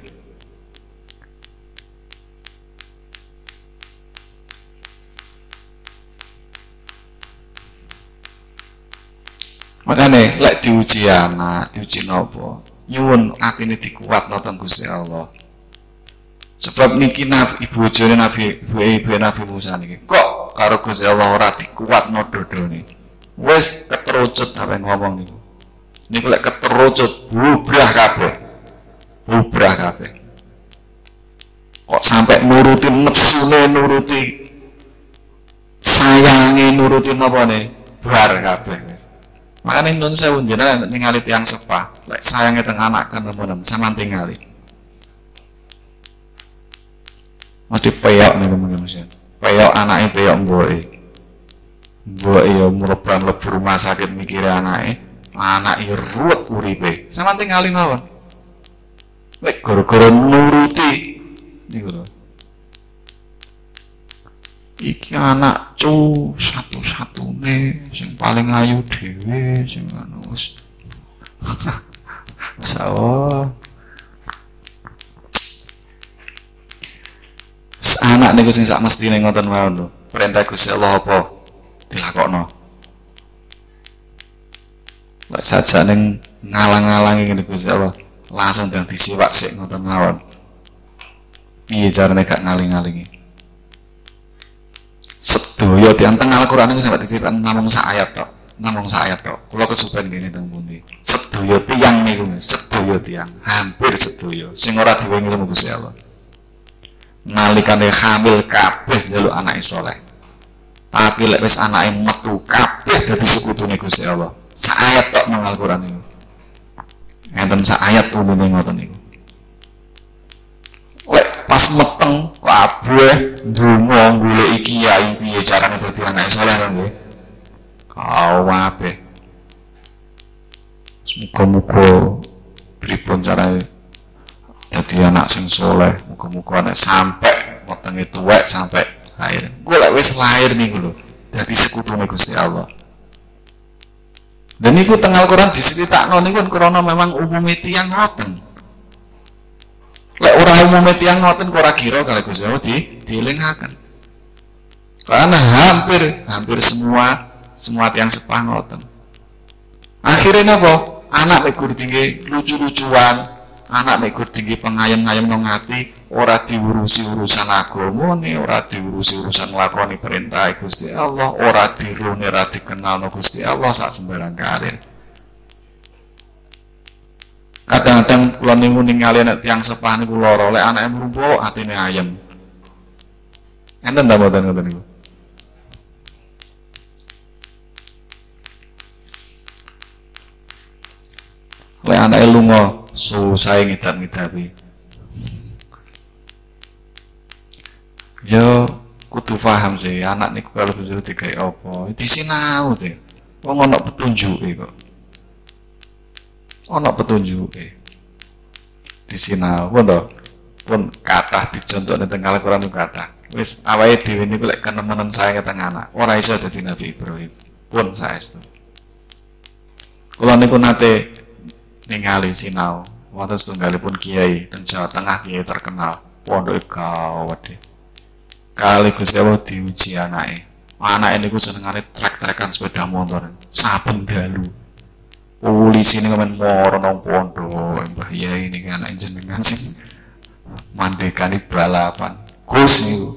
Makane lek diuji anak, diuji napa? Nyuwun atine dikuwatno teng Gusti Allah. Sebab niki ibu jone Nabi, ibu Nabi Musa niki kok karo Gusti Allah ora dikuwatno dodone. Wis keterucut sampe ngomong niku. Niku lek keterucut bubrah kabeh. Nubrah kabeh. Kok sampai nuruti nepsune, nuruti sayange, nuruti apa nih? Bar kabeh. Makane nun sewu jenengan ningali tiyang sepah, lek sayange teng anak kan remen sampean tingali. Mesti peyok niku mengko Mas. Peyok anake peyok mboke. Mboke ya mreban lebu rumah sakit mikire anake. Anak ya ruwet uripe. Sampeyan tingali mawon. Lek gara-gara nuruti niku lho. Iki anak cu satu-satune sing paling ayu dhewe sing anu wis. Sawo. Anak niku sing sak mestine ngoten mawon lho. Perintah Gusti Allah apa dilakokno. Lek sajane ngalang-alangi ngene Gusti Allah, langsung dadi siwak sik ngoten mawon. Piye carane gak ngaling-alingi? Sedaya tiyang teng Al-Qur'an niku sampe diceritakno namung sak ayat tok, namung sak ayat tok. Kula kesupen ngene teng pundi. Sedaya tiyang niku, sedaya tiyang, hampir sedaya sing ora diwengi ilmu Gusti Allah. Nalikane hamil kabeh njaluk anake saleh. Tapi lek wis anake metu kabeh dadi sekutune Gusti Allah. Saayat tok nang Al-Qur'an niku. Ngenten saayat umumnya ngoten niku. Lek pas meteng kabeh ndonga goleki kiai piye carane dadi anak saleh kan kowe. Kabeh. Muga-muga pripun carane dadi anak sing saleh, muga-muga nek sampe wetenge tuwek sampe lahir. Engko lek wis lahir niku lho, dadi sekutune Gusti Allah. Dan niku teng Al-Qur'an diceritakno niku krana memang umume tiyang ngoten. Lek ora umume tiyang ngoten kok ora kira karo Gusti Allah dielingaken. Karena hampir semua tiyang sepah ngoten. Akhirnya napa? Anak mek gur tinggi lucu-lucuan, anak mek gur tinggi pengayem-ayem nang ati, ora diurusi urusan agamane, ora diurusi urusan lakoni perintah Gusti Allah, ora dirune ora dikenalno Gusti Allah sak sembarang kalir. Kadang-kadang kula niku ningali nek tiyang sepah niku lara, lek anake mrumpo atine ayem. Enten ta mboten ngoten niku? Lek anake lunga susah ngidam-ngidapi. Yo kudu paham sih anak niku kalau bisa digawe apa disinau sih wong ana petunjuke kok ana petunjuke disinau pun to pun kathah dicontone teng Al-Qur'an niku kathah wis awake dhewe niku lek kenemenan sayange teng anak ora iso dadi Nabi Ibrahim pun saestu kula niku nate ningali sinau wonten setunggalipun kiai teng Jawa Tengah kiai terkenal pondoke gawedhe kali Gusti Allah diuji anake. Anake niku jenengane trek-trekan sepeda motor. Saben dalu. Polisi niku men moro nang pondok. Mbah Yai niki anake jenengan sing mandekani balapan. Gus niku.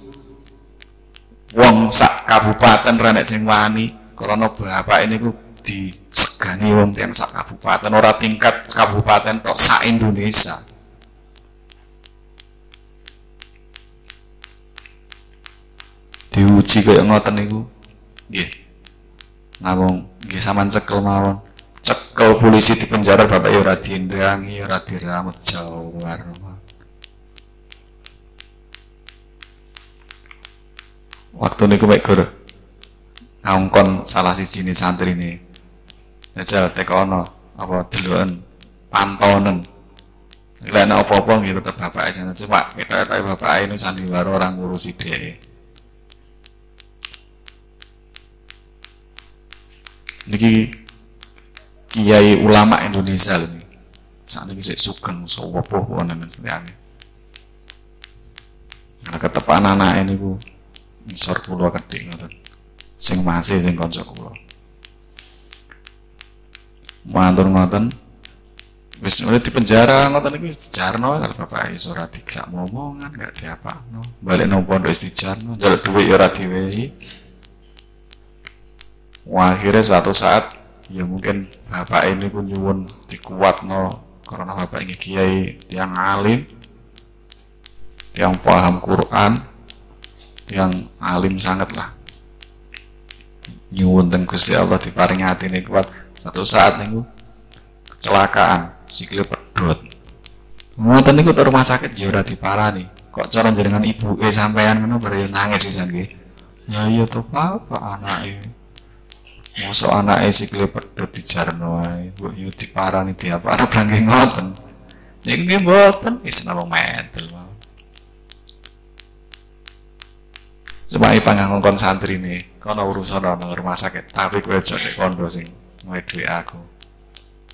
Wong sak kabupaten ra nek sing wani karena bapake niku disegani wong tiyang sak kabupaten ora tingkat kabupaten tok sak Indonesia. Diuji kaya ngoten niku. Nggih. Namung nggih sampean cekel mawon. Cekel polisi di penjara bapak ya ora diendangi, ora diramut jauh warna. Waktu niku mek guru ngongkon salah siji ne santri ne. Jajal tekono apa deloken pantonen. Lek ana apa-apa nggih tetep bapak aja cuma ketok-ketok bapak ini sandiwara orang ngurusi dhek. Niki kiai ulama Indonesia lho niki. Sakniki sik sugeng sapa wonten sedayane. Ana ketepan anake niku ngisor kula kedhik ngoten. Sing masih sing kanca kula. Matur ngoten. Wis oleh di penjara ngoten niku wis dijarno karo bapak iso ora diksak momongan gak diapakno. Balik nang pondok wis dijarno, njaluk dhuwit ya ora diwehi. Wah, akhirnya suatu saat ya mungkin bapak ini ku nyuwun dikuatno karena bapaknya kiai yang alim, yang paham Quran, yang alim sangat lah. Nyuwun teng Gusti Allah diparingi atine kuat. Satu saat niku kecelakaan, sikile pedhot. Ngoten niku ke rumah sakit ya ora diparani. Kok cara jenengan ibuke sampean ngono bare nangis pisan nggih. Ya iya to apa anake. Mosok anake sikile pedhot dijarno wae. Mbok yo diparani diapakno blange ngoten. Niku nggih mboten wis namung metel. Sebaik pangangkon santri nih, kono urusan orang rumah sakit, tapi gue jadi kondo sing ngue duit aku.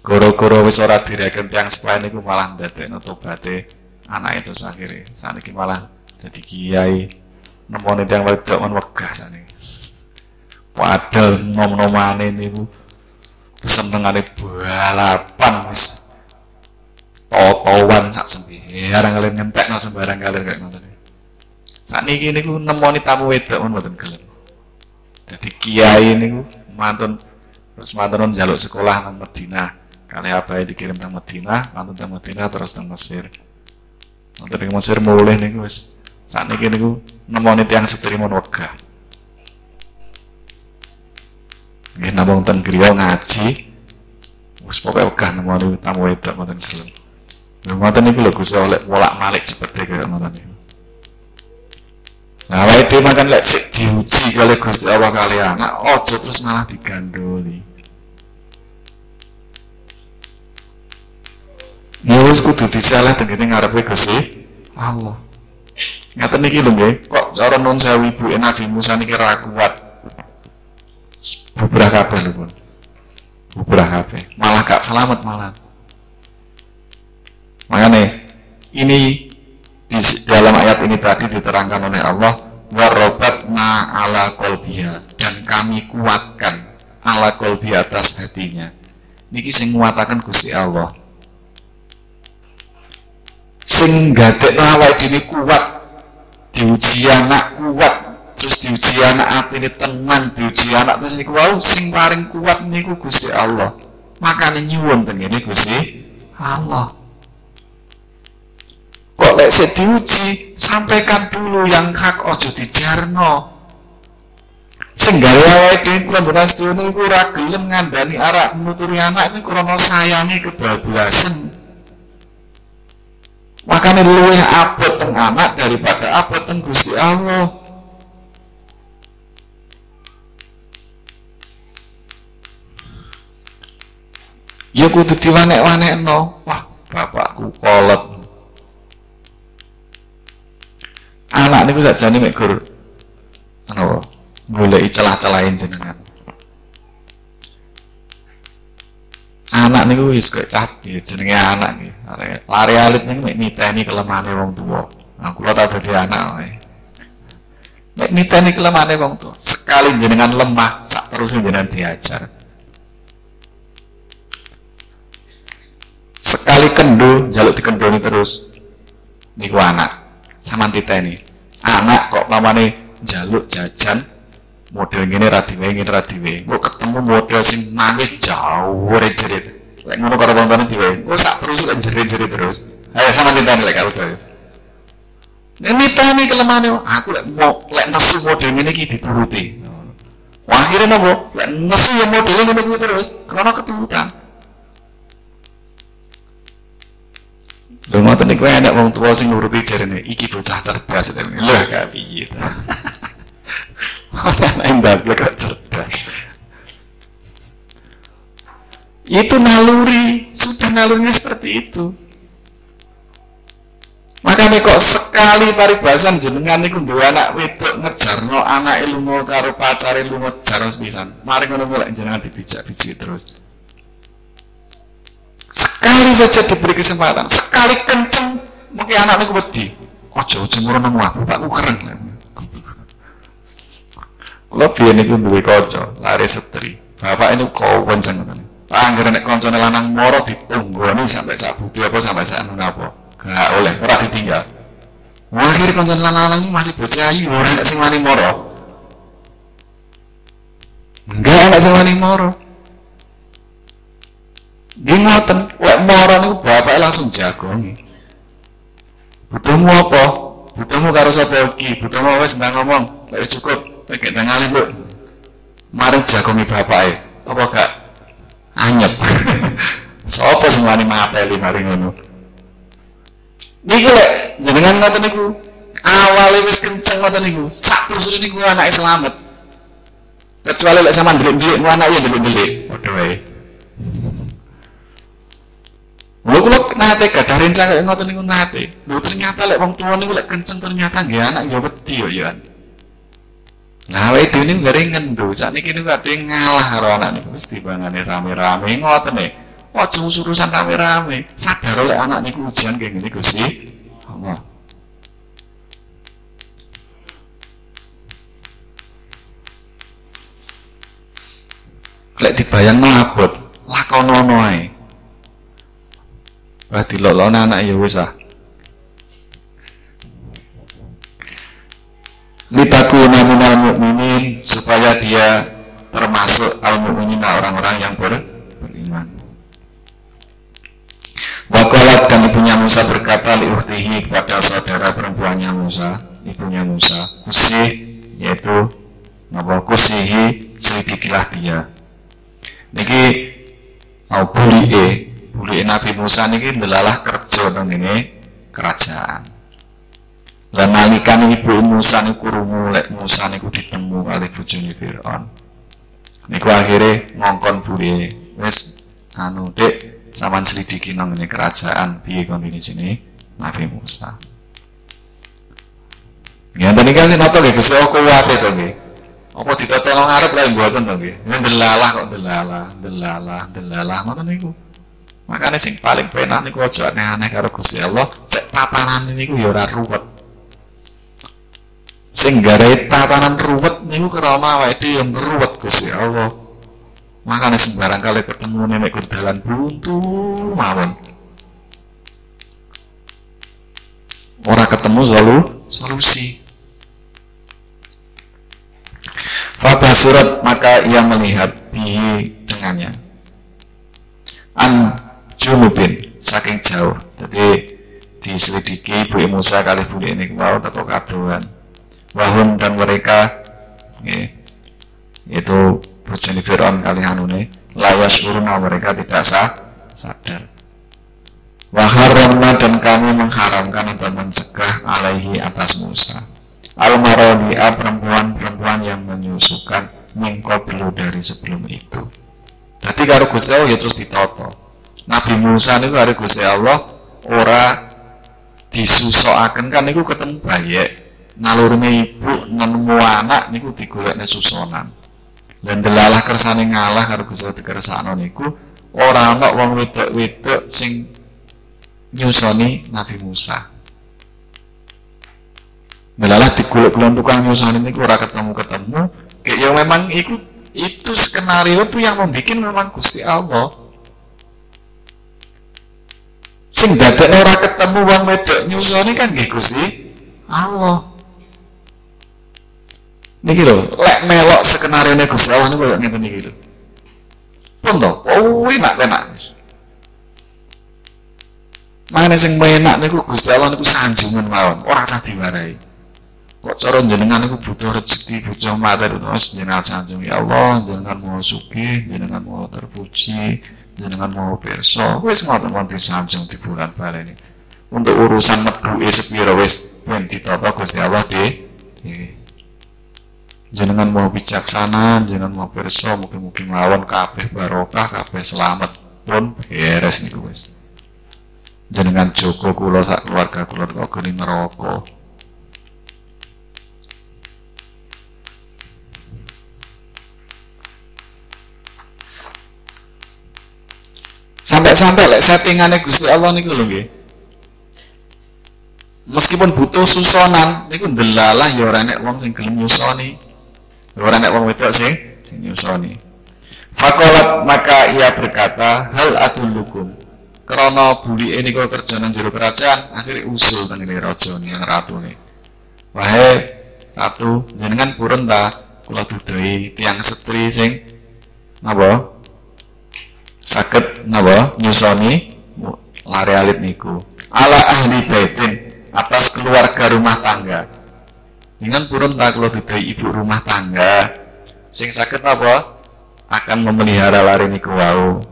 Goro-goro wis ora direken tiang sepain niku malah ndadekno tobaté anak itu akhirnya, saniki malah jadi kiai, nemoni tiang wedok men wegah saniki. Padahal nom-nomane niku senengane balapan wis totowan sak sembihe, areng kalian ngentekno sembarang kalian kaya ngoten. Saat ini niku nemoni tamu wedok men mboten gelem. Dadi kiai niku mantun terus mantun njaluk sekolah nang Madinah. Kali abahe dikirim nang Madinah, mantun nang Madinah terus nang Mesir. Mantun nang Mesir mulih niku wis saat ini niku nemoni tiyang setri men wegah. Nggih namung ten griya ngaji wis pokoke wegah nemoni tamu wedok mboten gelem. Lha ngoten niku lho Gusti oleh bolak-balik seperti kaya ngoten niku. Nah, wae dhewe makan lek sik diuji kali Gusti Allah kali anak, ojo terus malah digandoli. Nyuwun kudu disalah dengene ngarepe Gusti Allah. Ngaten niki lho nggih, kok cara nun sewu ibu Nabi Musa niki ra kuat. Bubrah kabeh lho pun. Bubrah kabeh, malah gak selamat malah. Makane ini di dalam ayat ini tadi diterangkan oleh Allah, warobatna ala kolbiha, dan kami kuatkan ala kolbi atas hatinya. Niki sing nguatakan Gusti Allah. Sing gadekno awake dhewe kuat, diuji anak kuat, terus diuji anak atine tenang, diuji anak terus niku wau sing paling kuat niku Gusti Allah. Makane nyuwun tengene Gusti Allah. Kok lek sik diuji, sampaikan dulu yang hak, ojo dijarno. Sing gawe awake dhewe krana astune iku ora gelem ngandani arak nuturi anak iki krana sayangi kebablasan. Makane luwih apet teng anak daripada apet teng Gusti Allah. Ya kudu diwanek-wanekno. Wah, bapakku kolot. Anak niku sakjane mek gur ngono goleki celah-celahin jenengan. Anak niku wis kok cah jenenge anak iki. Lari alit niku mek niteni kelemahane wong tuwa. Nah, kula tak dadi anak wae. Mek niteni kelemahane wong tuwa. Sekali jenengan lemah, sak terusé jenengan diajar. Sekali kendul, njaluk dikendoni terus. Niku anak. Sama titeni anak kok namane njaluk jajan model ngene ra diwe kok ketemu model sing nangis jauh jerit lek ngono karo wong-wong diwe kok sak terus jerit-jerit terus. Ayo sama titeni lek karo saya ini tani kelemane aku lek nesu model ngene iki dituruti akhirnya nopo lek nesu ya model ngene iki terus karena keturutan. Lho ngoten niku enak wong tuwa sing nuruti jarene iki bocah cerdas tenan. Lho gak piye ta. Ana ndak lek cerdas. Itu naluri, sudah nalurinya seperti itu. Makanya kok sekali paribasan jenengan niku duwe anak wedok ngejarno anake lunga karo pacare lunga jaros pisan. Mari ngono lek jenengan dibijak-bijik terus. Sekali saja diberi kesempatan, sekali kenceng, mungkin anak ini wedi. Ojo-ojo murah nang wae, bapakku keren. Kula biyen niku duwe kanca, lare setri. Bapak ini kawan jenengan. Anggere nek kancane lanang moro ditunggoni sampai sak butuh apa sampai sak anu apa. Gak oleh, ora ditinggal. Akhire kancane lanang iki masih bocah ayu, ora nek sing wani moro. Enggak nek sing wani moro. Ginoten, lek moro niku bapak awake langsung jagung. Butuhmu apa? Butuhmu karo sapa iki? Butuhmu wis ndang ngomong, wis cukup. Kowe gak ngali, Bu. Mari jagungi bapake. Apa gak anyep. Sopo sing wani mateli mari ngono. Niku lek jenengan ngoten niku, awale wis kenceng ngoten niku, sak terus niku anake selamat. Kecuali lek sampean ndelik-ndelik anake ya ndelik-ndelik, padha wae. Lha kula nate gadah rencana kaya ngoten niku nate. Lho ternyata lek wong tuwa niku lek kenceng ternyata nggih anak ya wedi ya ya. Nah, awake dhewe niku garengen lho, sakniki niku kadhe ngalah karo anak niku wis dibangane rame-rame ngoten e. Aja urusan rame-rame. Sadar oleh anak niku ujian kaya ngene Gusti Allah. Lek dibayang mabot, lakonono ae. Wah dilolone anak ya wis ah. Litakuna minal mukminin, supaya dia termasuk al-mukminin, orang-orang yang beriman. Waqalat, dan ibunya Musa berkata li ukhtihi, kepada saudara perempuannya Musa, ibunya Musa, kusih, yaitu kusihi, selidikilah dia. Niki bulie Nabi Musa niki ndelalah kerja nang ngene kerajaan. Lan nalikan ibu Musa niku krungu lek Musa niku ditemu kali bojone Firaun. Niku akhire ngongkon bulie, wis anu Dik, saman selidiki nang ngene kerajaan piye kondisi sini Nabi Musa. Ngene niki kan senoto nggih Gusti Allah kuwate to nggih. Apa ditotol ngarep lha mboten to nggih. Ndelalah kok ndelalah ngoten niku. Makane sing paling penak niku aja aneh-aneh karo Gusti Allah, cek tatanan niku ya ora ruwet. Sing gawe tatanan ruwet niku krana awake dhewe yang ruwet Gusti Allah. Makanya sembarang kali ketemu nenek kurdalan buntu mawon. Orang ketemu selalu solusi. Fabah surat, maka ia melihat bihi dengannya. An junubin, saking jauh. Jadi diselidiki Bu Musa kali bule ini mau teko kaduan. Wahum dan mereka, itu bojone Firaun kali anune lawas uruna, mereka tidak sadar. Wa haramna, dan kami mengharamkan atau mencegah alaihi atas Musa al-maradi'a, perempuan-perempuan yang menyusukan mingko belu dari sebelum itu. Jadi karo Gusti Allah ya terus ditoto. Nabi Musa niku karo Gusti Allah ora disusokaken kan niku ketemu bayi nalurne ibu nemu anak niku digolekne susonan. Dan delalah kersane ngalah karo Gusti dikersakno niku ora ana wong wedok-wedok sing nyusoni Nabi Musa. Delalah digolek-golek tukang nyusoni niku ora ketemu-ketemu, ya memang itu skenario itu yang membuat memang Gusti Allah. Sing dadekne ora ketemu wong wedok nyusoni kan nggih Gusti Allah. Niki lho, lek melok skenario ne Gusti Allah niku koyo ngene niki lho. Pun to, enak-enak wis. Mangane sing enak niku Gusti Allah niku sanjungan mawon, ora usah diwarai. Kok cara jenengan niku butuh rezeki, butuh materi, terus jenengan sanjung ya Allah, jenengan mau sugih, jenengan mau terpuji, jenengan mau pirsa. Wis ngoten-ngoten disanjung di bulan baleni. Untuk urusan meduke sepira wis ben ditata Gusti Allah dhewe. Jangan mau bijaksana, jangan mau perso, mungkin-mungkin lawan kabeh barokah, kabeh selamat pun beres nih guys. Jangan joko kulo sak keluarga kulo kok geni neraka. Sampai-sampai lek settingane Gusti Allah niku lho nggih. Meskipun butuh susonan niku ndelalah ya ora nek wong sing gelem nyusoni. Orang nak wedok sih, nyusoni. Fakolat, maka ia berkata, hal adullukum. Krono buli ini kau kerja nang jero kerajaan, akhirnya usul tentang rojo nih, ratu nih. Wahai ratu, jenengan purun ta, kula dudui tiang setri sing, nabo, sakit nabo, nyusoni, larealit niku ala ahli baitin atas keluarga rumah tangga. Dengan purun taklo didai ibu rumah tangga sing sakit apa akan memelihara lari niku wau,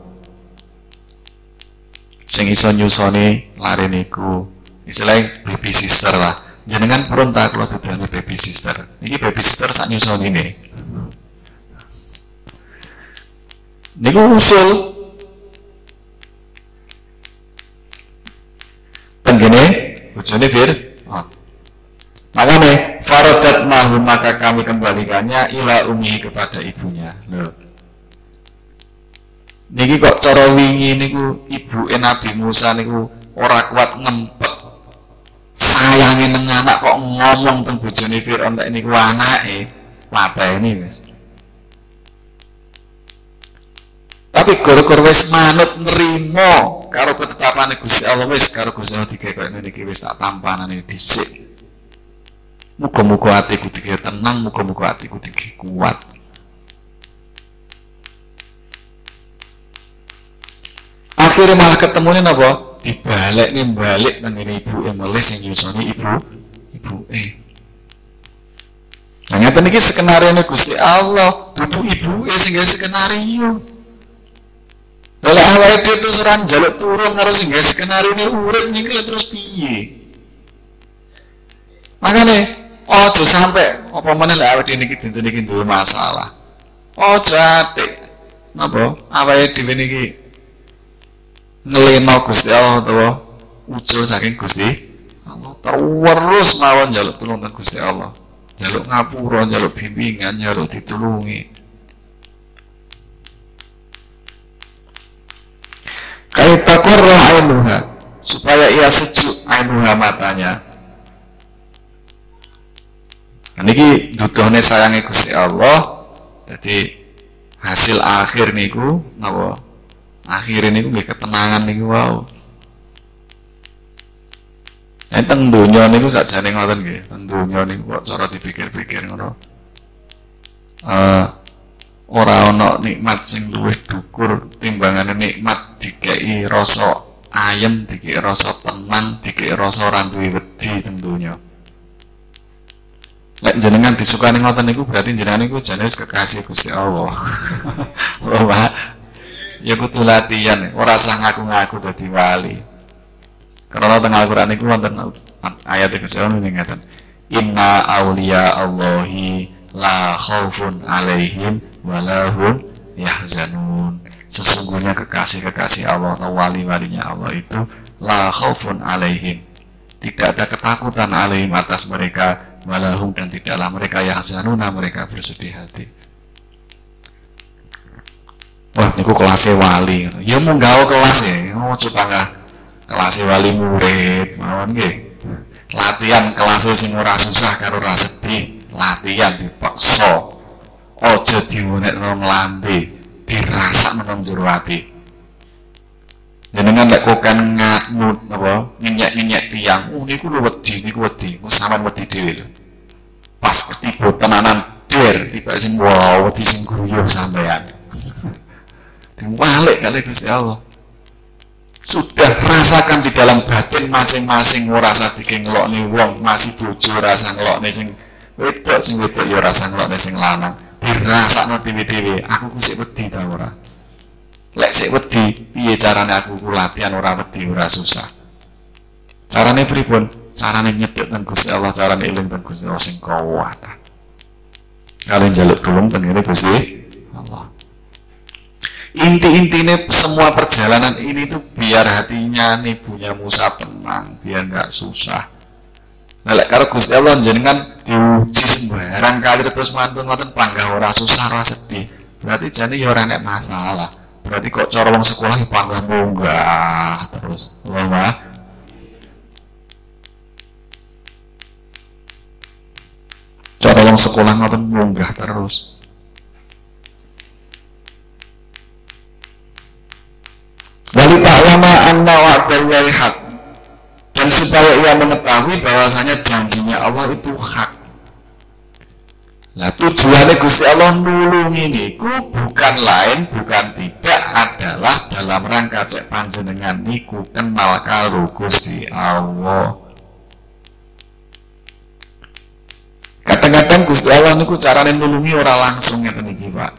sing iso nyusoni lari niku istilahnya baby sister lah. Jenengan purun taklo didai baby sister, ini baby sister sak nyusoni nih niku usul tenggene bojone Fir. Makanya farodat mahum, maka kami kembalikannya ila umi kepada ibunya. Loh, niki kok cara wingi niku ibu Nabi Musa niku ora kuat ngempet sayangin anak kok ngomong teng bojone Firaun nek niku anake mateni wis. Tapi gor-gor wis manut nrimo karo ketetapan Gusti Allah wis karo Gusti Allah dikekno niki wis tak tampanane dhisik. Muga-muga atiku dikira tenang, muga-muga atiku dikira kuat. Akhirnya malah ketemunya napa? Dibalik nih balik tangene ibu Melis yang nyusoni ibu. Nah nyata niki skenario Gusti Allah, dudu ibu sing gawe skenario. Oleh awake dhewe terus ora njaluk turun karo sing gawe skenario ne urip niki terus piye? Makane ojo sampai apa meneh lek awake dhewe iki dinten iki duwe masalah. Ojo atik. Napa awake dhewe niki ngelema Gusti Allah utawa ucul saking Gusti Allah terus mawon njaluk tulung nang Gusti Allah. Njaluk ngapura, njaluk bimbingan, njaluk ditulungi. Kaitakura ainuha, supaya ia sejuk ainuha matanya. Niki duduhne sayange Gusti Allah, jadi hasil akhir niku napa? Akhir niku nggih ketenangan niku wau. Enten donya niku sakjane ngoten nggih, donya niku kok cara dipikir-pikir ngono. Ora ana nikmat sing luwih dhukur timbangane nikmat dikeki rasa ayem, dikeki rasa tenang, dikeki rasa ora duwe wedi teng donya. Lek jenengan disukani ngoten niku berarti jenengan niku jenis kekasih Gusti Allah. Ora ya kudu latihan, ora usah ngaku-ngaku dadi wali. Karena teng Al-Qur'an niku wonten ayat kesehatan ngeten. Inna auliya Allahi la khaufun 'alaihim wa la hum yahzanun. Sesungguhnya kekasih-kekasih Allah atau wali-walinya Allah itu la khaufun 'alaihim. Tidak ada ketakutan 'alaihim atas mereka. Walahum, dan tidaklah mereka yahzanuna, mereka bersedih hati. Wah, niku kelasnya wali. Ya munggah kelas ya, mau coba nggak kelasnya wali murid, mawon nggih. Latihan kelasnya sing ora susah karo ora sedih, latihan dipaksa. Ojo diwenehno nglambe, dirasa meneng jero ati. Jenengan lek kokan ngatmut apa nyenyek-nyenyek tiang, niku lho wedi, niku wedi, niku sampean wedi dhewe lho. Pas ketiba tenanan der tiba sing wow wedi sing guyuh sampean. Diwalek kali Gusti Allah. Sudah merasakan di dalam batin masing-masing ora rasa dikenglokne wong, masih bojo rasa ngelokne sing wedok ya rasa ngelokne sing lanang. Dirasakno dhewe-dhewe, aku sik wedi ta ora. Lek sik wedi, piye carane aku latihan ora wedi ora susah. Carane pripun? Carane nyedhek teng Gusti Allah, carane eling teng Gusti Allah sing kawa. Kalian njaluk tulung teng ngene Gusti Allah. Inti-intine semua perjalanan ini tuh biar hatinya nih punya Musa tenang, biar nggak susah. Nah, lek karo Gusti Allah jenengan diuji sembarang kali terus mantun-mantun panggah ora susah ora sedih. Berarti jane ya ora nek masalah. Berarti kok cara wong sekolah dipanggang munggah terus. Lama. Cara wong sekolah ngoten munggah terus. Wali ta'lama anna wa'dallahi haq. Dan supaya ia mengetahui bahwasanya janjinya Allah itu hak. Nah, tujuannya Gusti Allah nulungi niku bukan lain bukan tidak adalah dalam rangka cek panjenengan niku kenal karo Gusti Allah. Kadang-kadang Gusti Allah niku carane nulungi ora langsung ngene niki, Pak.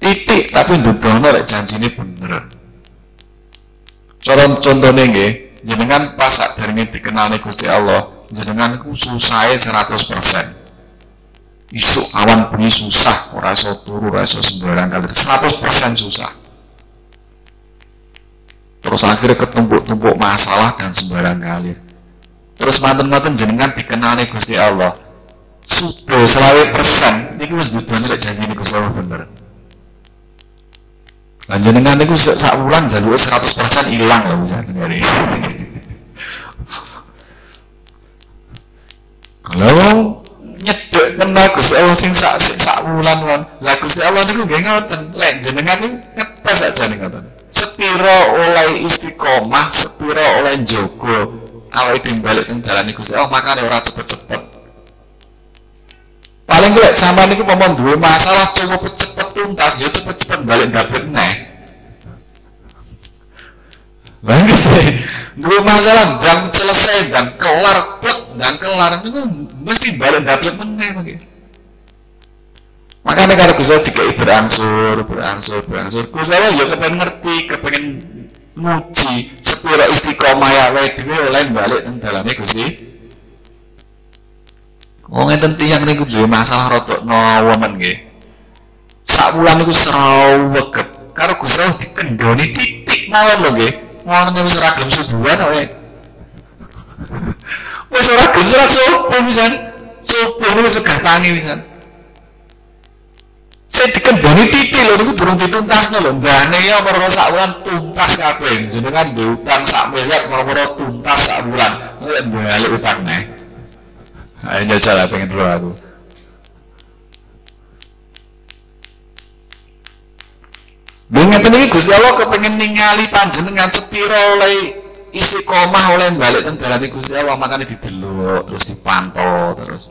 Titik tapi ndudono lek janjine bener. Contohnya nggih, jenengan pas sakderenge dikenali Gusti Allah, jenengan ku susahe 100%. Isuk awan bengi susah, ora iso turu, ora iso sembarang kali 100% susah. Terus akhirnya ketumpuk-tumpuk masalah dan sembarang kali. Terus manten-manten jenengan dikenali Gusti Allah. Sudah 20% niki wis didoni lek janjine Gusti Allah bener. Lan jenengan niku sak wulan jaluke 100% ilang lho misalnya dari. Kalau nyedek kena Gusti Allah sing sak wulan won. Lah Gusti Allah niku nggih ngoten, lek jenengan niku ngetes aja niku ngoten. Sepira oleh istiqomah, sepira oleh njogo awake dhewe bali teng dalane Gusti Allah, makane ora cepet-cepet. Paling lek sampean niku pomo duwe masalah cukup cepet tuntas, ya cepet-cepet bali ndapet neh. Lah nggih, duwe masalah dan selesai dan kelar plek. Dan kelar itu mesti balik dapet meneh mungkin. Makanya kalau Gusti dikai beransur Gusti ya kepengen ngerti, kepengen muji sepira istiqomah ya wedine oleh balik teng dalane Gusti. Wong enten tiyang niku duwe masalah rodok nawemen nggih. Sak wulan niku srawegep karo Gusti dikendoni titik mawon lho nggih. Ngono wis ora gelem subuhan wae. Wes ora gerak sopo pisan. Sopo wis ketangi pisan. Saya dikendani titik lho niku durung dituntasno lho. Ndane ya perkara sak wulan tuntas kabeh. Jenengan duwe utang sak miliar perkara tuntas sak wulan. Lek bali utang neh. Ayo nyesal pengen lho aku. Ngeten iki Gusti Allah kepengin ningali panjenengan sepira oleh istiqomah oleh balik teng dalane Gusti Allah, makane didelok terus dipantau terus.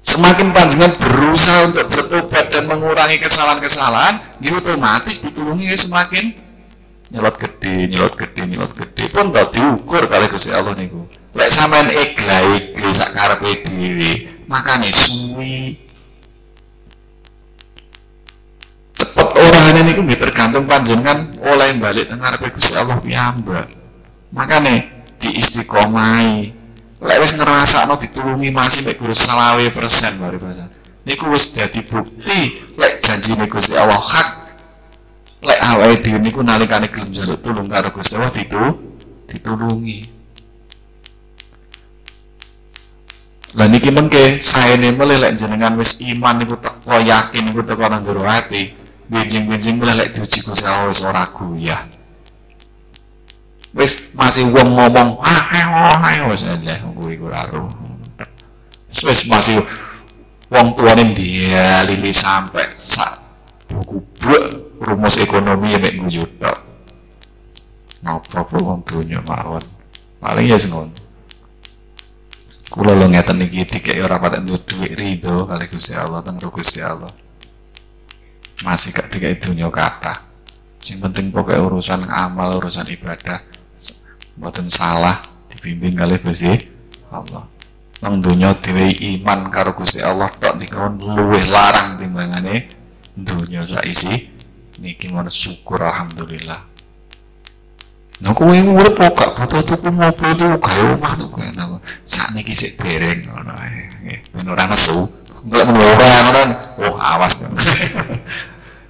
Semakin panjenengan berusaha untuk bertobat dan mengurangi kesalahan-kesalahan, nggih otomatis pitulunge semakin nyelot gede. Pun tak diukur kali Gusti Allah niku. Lek sampean ikhlas sak karepe dhewe, makane suwi. Orangane niku nggih tergantung panjenengan oleh balik teng ngarepe Gusti Allah piyambak. Makane diistiqomahi. Lek wis ngrasakno ditulungi masih mek guru 20% mari pasan. Niku wis dadi bukti lek janjine Gusti Allah hak. Lek awake dhewe niku nalikane gelem njaluk tulung karo Gusti Allah ditulungi. Lah niki mengke saene melih lek jenengan wis iman niku teko yakin niku teko nang jero ati. Benjing-benjing mulai lek diuji Gusti Allah wis ora goyah. Wis masih wong ngomong, "Ah, wis eleh kuwi ora ero." Wis masih wong tuane dia lili sampe sak buku blek rumus ekonomi nek guyu tok. Napa wong donya mawon. Paling ya ngono. Kula lho ngeten iki dikek ora patek duwe rido kali Gusti Allah teng Gusti Allah. Masih gak tiga itu nyokata. Yang penting pokoknya urusan amal, urusan ibadah mboten salah dibimbing kali Gusti Allah. Nang dunya dhewe iman karo Gusti Allah tok niku luwih larang timbangane dunya saiki niki mon syukur alhamdulillah. Nah kuwi urip kok gak butuh tuku mobil tuku gawe omah tuku ana. Sakniki sik dereng ngono ae nggih ben ora nesu. Nggak menurut oh awas kan.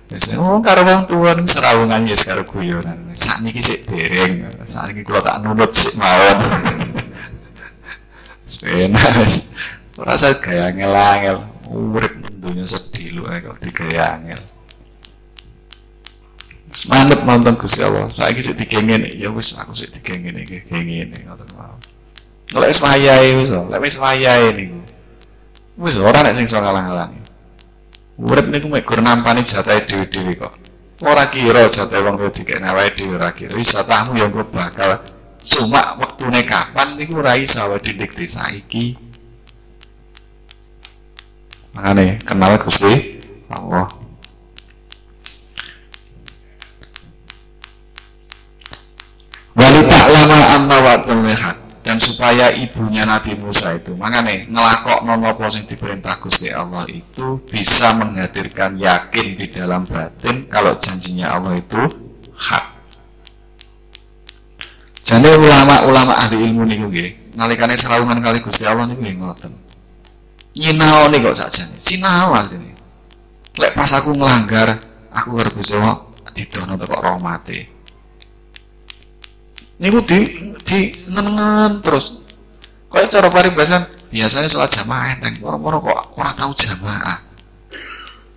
Biasanya oh karo wong tuan serawungan yes karo guyonan. Saat ini sih dereng, saat ini kalau tak nunut sih mawon. Sepenas, rasa gaya ngelangel, urip dunia sedih lu kalau digaya angel. Semangat nonton Gusti Allah, saat ini sih dikengin, ya wes aku sih dikengin, nonton mau. Lek swayai wes, lek wes swayai niku. Wis ora nek sing iso ngalang-alangi. Urip niku mek gur nampani jatahe dhewe-dhewe kok. Ora kira jatahe wong liya dikene awake dhewe ora kira. Wisatamu ya engko bakal cuma wektune kapan niku ora iso awake dhewe saiki. makanya kenal Gusti Allah. Walita lama antawatul mehak, dan supaya ibunya Nabi Musa itu, makanya ngelakok nopo sing diperintah Gusti Allah itu bisa menghadirkan yakin di dalam batin kalau janjinya Allah itu hak. Jadi ulama-ulama ahli ilmu niku nggih, nalikane selawungan kali Gusti Allah niku nggih ngoten. Nyinao niku kok sakjane, sinau asline. Lek pas aku nglanggar, aku karo Gusti Allah didono teko rahmate. Niku di ngenengen terus. Kaya cara paribasan biasanya salat jamaah nang moro-moro kok ora tau jamaah.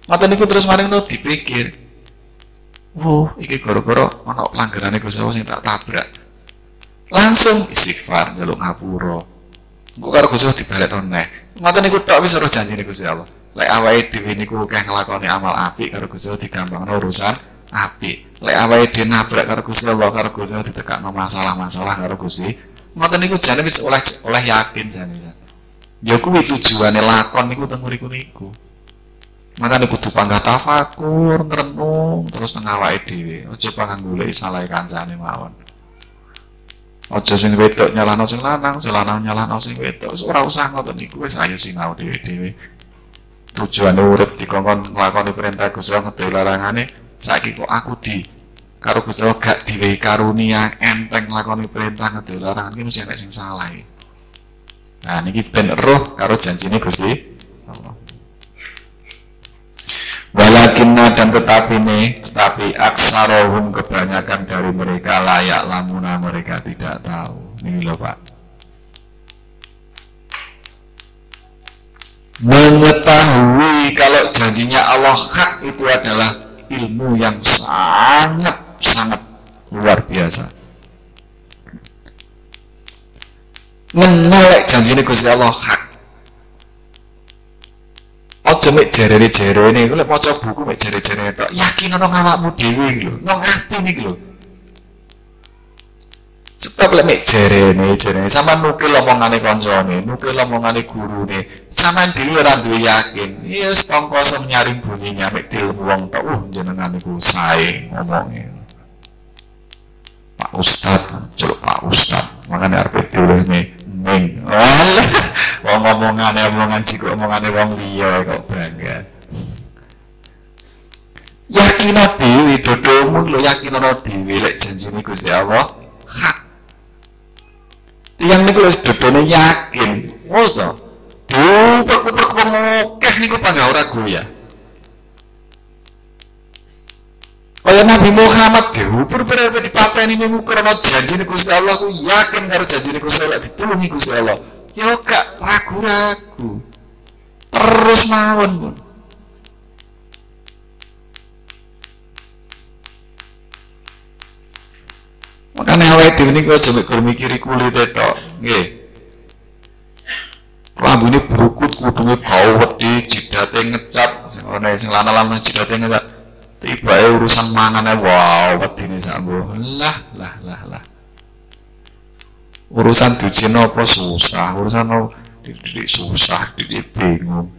Ngoten niku terus maring no dipikir. Wah, iki gara-gara ana pelanggarane Gusti Allah sing tak tabrak. Langsung istighfar njaluk ngapura. Engko karo Gusti Allah dibalekno neh. Ngoten niku tok wis ora janjine Gusti Allah. Lek awake dhewe niku akeh nglakoni amal apik karo Gusti Allah digampangno urusan apik. Lek awake dhewe nabrak karo Gusti Allah, karo Gusti Allah ditekakno masalah-masalah karo Gusti. Ngoten niku jane wis oleh yakin jane. Ya kuwi tujuane lakon niku teng mriku niku. Makane kudu panggah tafakur, ngrenung terus nang awake dhewe. Aja panganggo goleki salah kancane mawon. Ojo sing wedok nyalano sing lanang, sing lanang nyalano sing wedok. Ora usah ngoten niku, wis ayo sinau dhewe-dhewe. Tujuane urip dikongkon nglakoni perintah Gusti Allah ngedhe larangane. Saiki kok aku di karo Gusti Allah gak diwehi karunia enteng nglakoni perintah ngedhe larangan iki mesti ana sing salah. Nah niki ben roh karo janjine Gusti Allah. Walakinna, dan tetapi aksarohum kebanyakan dari mereka layak lamuna, mereka tidak tahu. Ini loh Pak, mengetahui kalau janjinya Allah hak itu adalah ilmu yang sangat-sangat luar biasa. Menolak janjinya Gusti Allah hak. Ojo mek jerene-jerene iku lek maca buku mek jerene-jerene tok yakin ana awakmu dhewe iki lho, nang ati niki lho. Stop lek mek jerene-jerene sampean nukil omongane kancane, nukil omongane gurune, sampean dhewe ora duwe yakin. Ya wis kosong nyaring bunyinya mek dilmu wong tok jenengan iku sae ngomongi. Pak Ustad, celuk Pak Ustad, makane arep dilehne ning. Wong omongan siku omongane wong liya kok bangga. Yakin dhewe dodomu lho, yakin ana dhewe lek janjine Gusti Allah hak. Tiyang niku wis dodone yakin. Wis to. Dipek-pek akeh niku pangga ora goyah. Kaya Nabi Muhammad diuber berarti dipateni niku karena janjine Gusti Allah ku yakin karo janjine Gusti Allah ditulungi Gusti Allah. Ya gak ragu-ragu terus mawon pun. Makanya awake dhewe niku aja mek gur mikiri kulite tok nggih. Rambune brukut, kudune gawedhi, jidate ngecap, sing ana sing lanang-lanang jidate ngecap. Tibake urusan mangane wow wedine sambo. Lah. Urusan duit apa susah, urusan apa didik susah, didik bingung.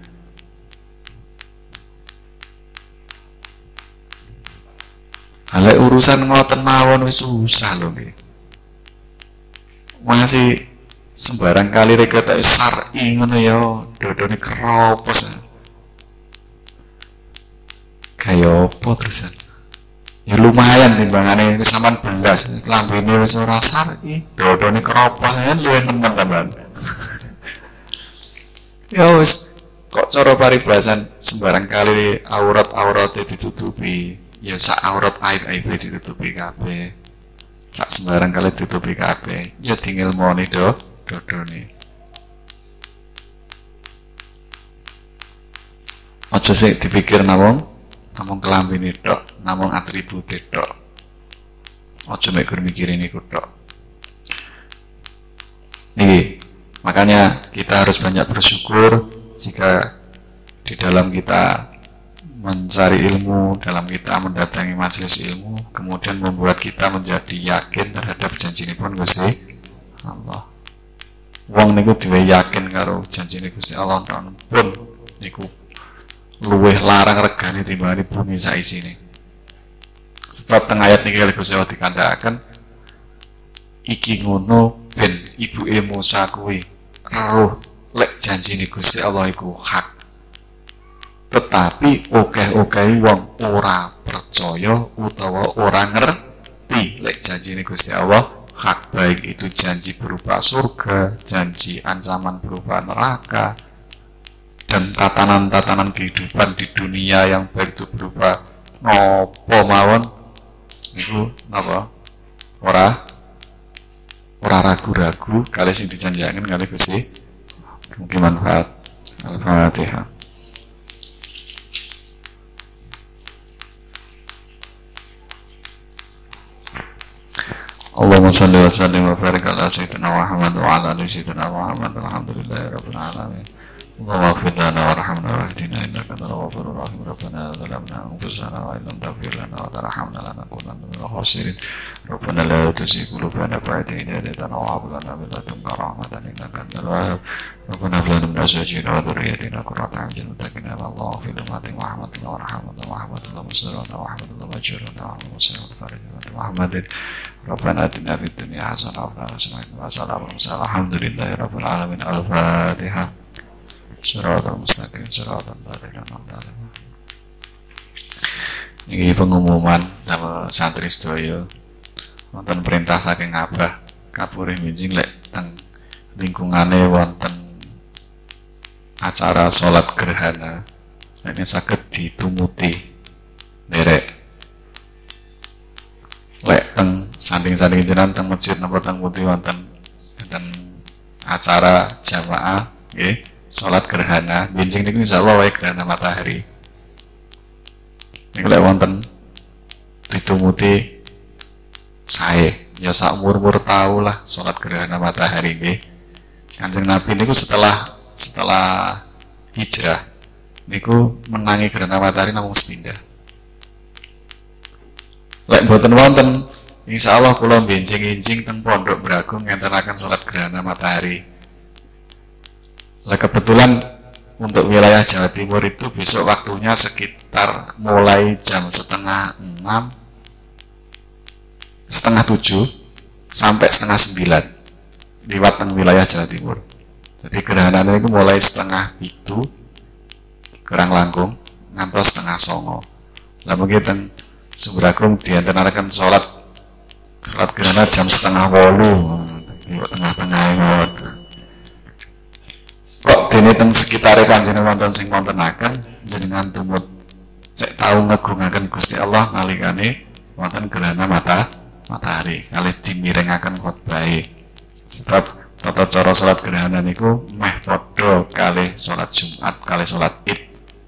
Hale urusan ngoten mawon wis susah lho nggih. Masih sembarang kali reketek syar'i ngono ya, dodone keropos. Kaya apa terusan? Ya lumayan timbangane kesamaan belas, lambene wis ora sarki, dodone keropos kan luwih nemen teman. Ya wis kok cara paribasan sembarang kali aurat-aurate ditutupi, ya sak aurat aib-aibe ditutupi kabeh. Sak sembarang kali ditutupi kabeh, ya diilmoni dodone. Aja sik dipikir namung kelambine tok, namung atribute tok. Aja mek gur mikire niku tok. Nggih, makanya kita harus banyak bersyukur jika di dalam kita mencari ilmu, dalam kita mendatangi majelis ilmu, kemudian membuat kita menjadi yakin terhadap janjinipun Gusti Allah. Wong niku dhewe yakin karo janjine Gusti Allah pun niku luweh larang regane timbang bumi saisine. Sebab teng ayat niki lha Gusti Allah dikandhakaken iki ngono ben ibuke Musa kuwi roh lek janjine Gusti Allah iku hak. Tetapi okeh-okehi wong ora percaya utawa ora ngerti lek janjine Gusti Allah hak, baik itu janji berupa surga, janji ancaman berupa neraka, dan tatanan-tatanan kehidupan di dunia yang baik itu berupa nopo mawon niku napa ora ragu-ragu kali sing dijanjikaken kali Gusti. Mungkin manfaat. Al-Fatihah. Allahumma shalli wa sallim wa barik ala sayyidina Muhammad wa ala ali sayyidina Muhammad. Alhamdulillahirabbil alamin. Allahumma ighfir lana warhamna wahdina innaka antal ghafurur rahim. Rabbana zalamna anfusana wa illam taghfir lana wa tarhamna lanakunanna minal khasirin. Rabbana la tuzigh qulubana ba'da idh hadaytana wa hab lana min ladunka rahmatan innaka antal wahhab. Rabbana hab lana min azwajina wa dhurriyyatina qurrata a'yunin wattaqina Allah fi rahmatika wa rahmatika wa rahmatika musyrata wa rahmatika majrata wa musyrata farajata Muhammadin. Rabbana atina fid dunya hasanah wa fil akhirati hasanah wa qina adzabannar. Alhamdulillahirabbil alamin. Al-Fatihah. Shiratal mustaqim shiratal ladzina an'amta 'alaihim. Niki pengumuman damel santri sedaya wonten perintah saking Abah Kapurih Minjing lek teng lingkungane wonten acara salat gerhana lek saged ditumuti nderek lek teng sanding-sanding jenengan teng masjid napa teng putih wonten acara jamaah nggih salat gerhana benjing niku insyaallah wae gerhana matahari niku lek wonten ditumuti sae ya sak umur-umur tau lah salat gerhana matahari nggih. Kanjeng Nabi niku setelah hijrah niku menangi gerhana matahari namung sepindah. Lek mboten wonten insyaallah kula benjing-enjing teng Pondok Bragung ngentenaken salat gerhana matahari. Lah kebetulan untuk wilayah Jawa Timur itu besok waktunya sekitar mulai jam 5:30, 6:30, 7 sampai 8:30 lewat teng wilayah Jawa Timur. Jadi gerhananya itu mulai 6:30 kurang langkung ngantos 8:30. Lah mungkin teng Sumber Agung diantenakan sholat gerhana jam 7:30 tengah-tengah mawon. Kok dene teng sekitare panjenengan wonten sing wontenaken jenengan tumut cek tau ngegungaken Gusti Allah nalikane wonten gerhana matahari kalih dimirengaken khotbahe. Sebab tata cara sholat gerhana niku meh padha kalih sholat Jumat kalih sholat Id.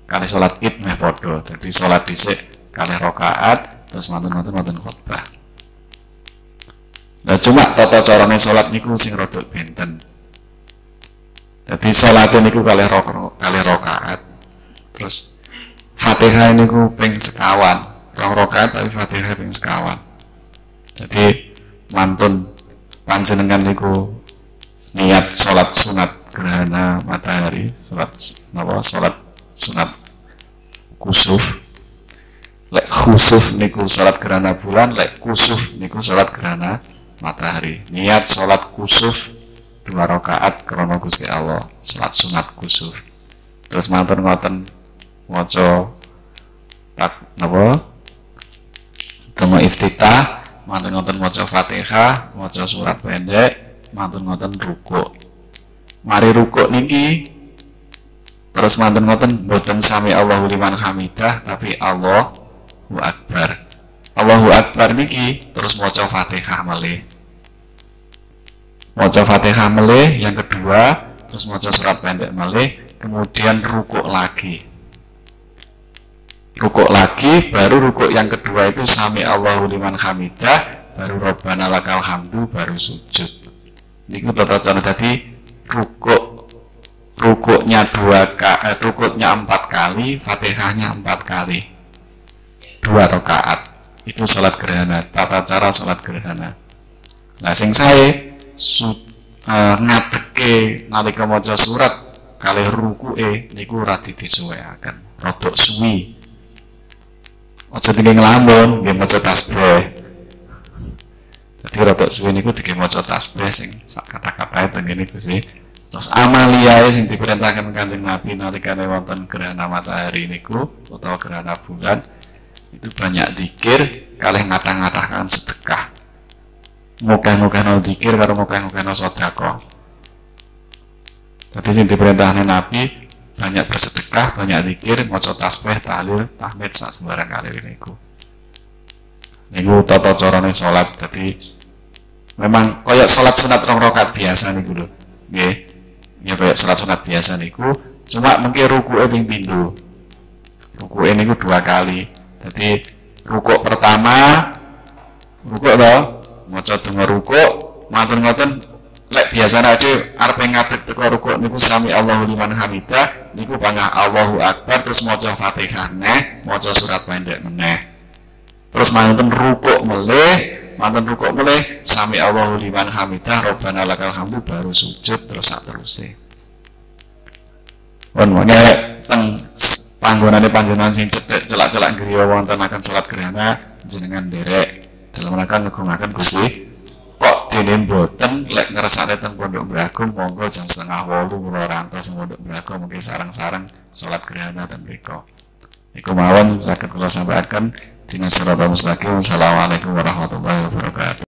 Kalih sholat Id meh padha. Dadi sholat dhisik kali rokaat terus mantan khotbah. Nah cuma tata carane sholat niku sing rodok benten. Jadi sholat niku kali rokaat terus Fatihah niku ping sekawan, rong rokaat tapi Fatihah ping sekawan. Jadi mantun panjenengan niku niat sholat sunat gerhana matahari, sholat sunat kusuf. Lek khusuf niku salat gerhana bulan, lek kusuf niku salat gerhana matahari. Niat salat kusuf 2 rakaat krana Gusti Allah, salat sunat kusuf. Terus matur ngoten maca napa? Donga iftitah, matur ngoten maca Fatihah, maca surat pendek, matur ngoten rukuk. Mari rukuk niki terus matur ngoten mboten sami Allahu liman hamidah tapi Allah Akbar. Allahu Akbar niki terus maca Fatihah meleh. Maca Fatihah meleh yang kedua, terus maca surat pendek meleh, kemudian rukuk lagi. Rukuk lagi, baru rukuk yang kedua itu sami Allahu liman hamidah, baru Rabbana lakal hamdu, baru sujud. Niku tata cara tadi rukuknya 4 kali, Fatihahnya 4 kali. 2 rakaat itu sholat gerhana, tata cara sholat gerhana. Nah sing sae ngadeke nalika maca surat kalih rukuke niku ora disuwekaken Rodok suwi. Ojo tinggi ngelamun, nggih maca tasbih. Dadi rodok suwi niku dikene maca tasbih sing sak kata-katae teng ngene Gusti. Terus amaliyae sing diperintahkan Kanjeng Nabi nalika wonten gerhana matahari niku utawa gerhana bulan itu banyak dzikir kalih ngatah-ngatahkan sedekah. Muga-muga dzikir karo muga-muga sedekah. Dadi sing diperintahkan Nabi banyak bersedekah, banyak dzikir, maca tasbih, tahlil, tahmid sak sembarang kalih niku. Niku tata carane salat. Dadi memang koyo salat sunat rong rakaat biasa niku lho. Nggih. Ya kayak salat-salat biasa niku, cuma mengki rukuke ping pindho. Rukuke niku 2 kali. Jadi rukuk pertama rukuk to, maca donga rukuk, matur ngoten lek biasane ade arep ngadeg teko rukuk niku sami Allahu liman hamidah, niku bangah Allahu akbar terus maca Fatihah neh, maca surat pendek meneh. Terus manten rukuk meleh, mantan rukuk mulai sami Allahu liman hamidah robbana lakal hamdu baru sujud terus sak teruse. Wong ngene teng panggonane panjenengan sing cedhek celak-celak griya wonten akan salat gerhana jenengan nderek dalam rangka ngegungaken Gusti. Kok dene mboten lek ngersane teng Pondok Brago monggo jam 7:30 kula rantos Pondok Brago mungkin sarang-sarang salat gerhana ten mriku. Iku mawon saged kula sampaikan. Assalamualaikum warahmatullahi wabarakatuh.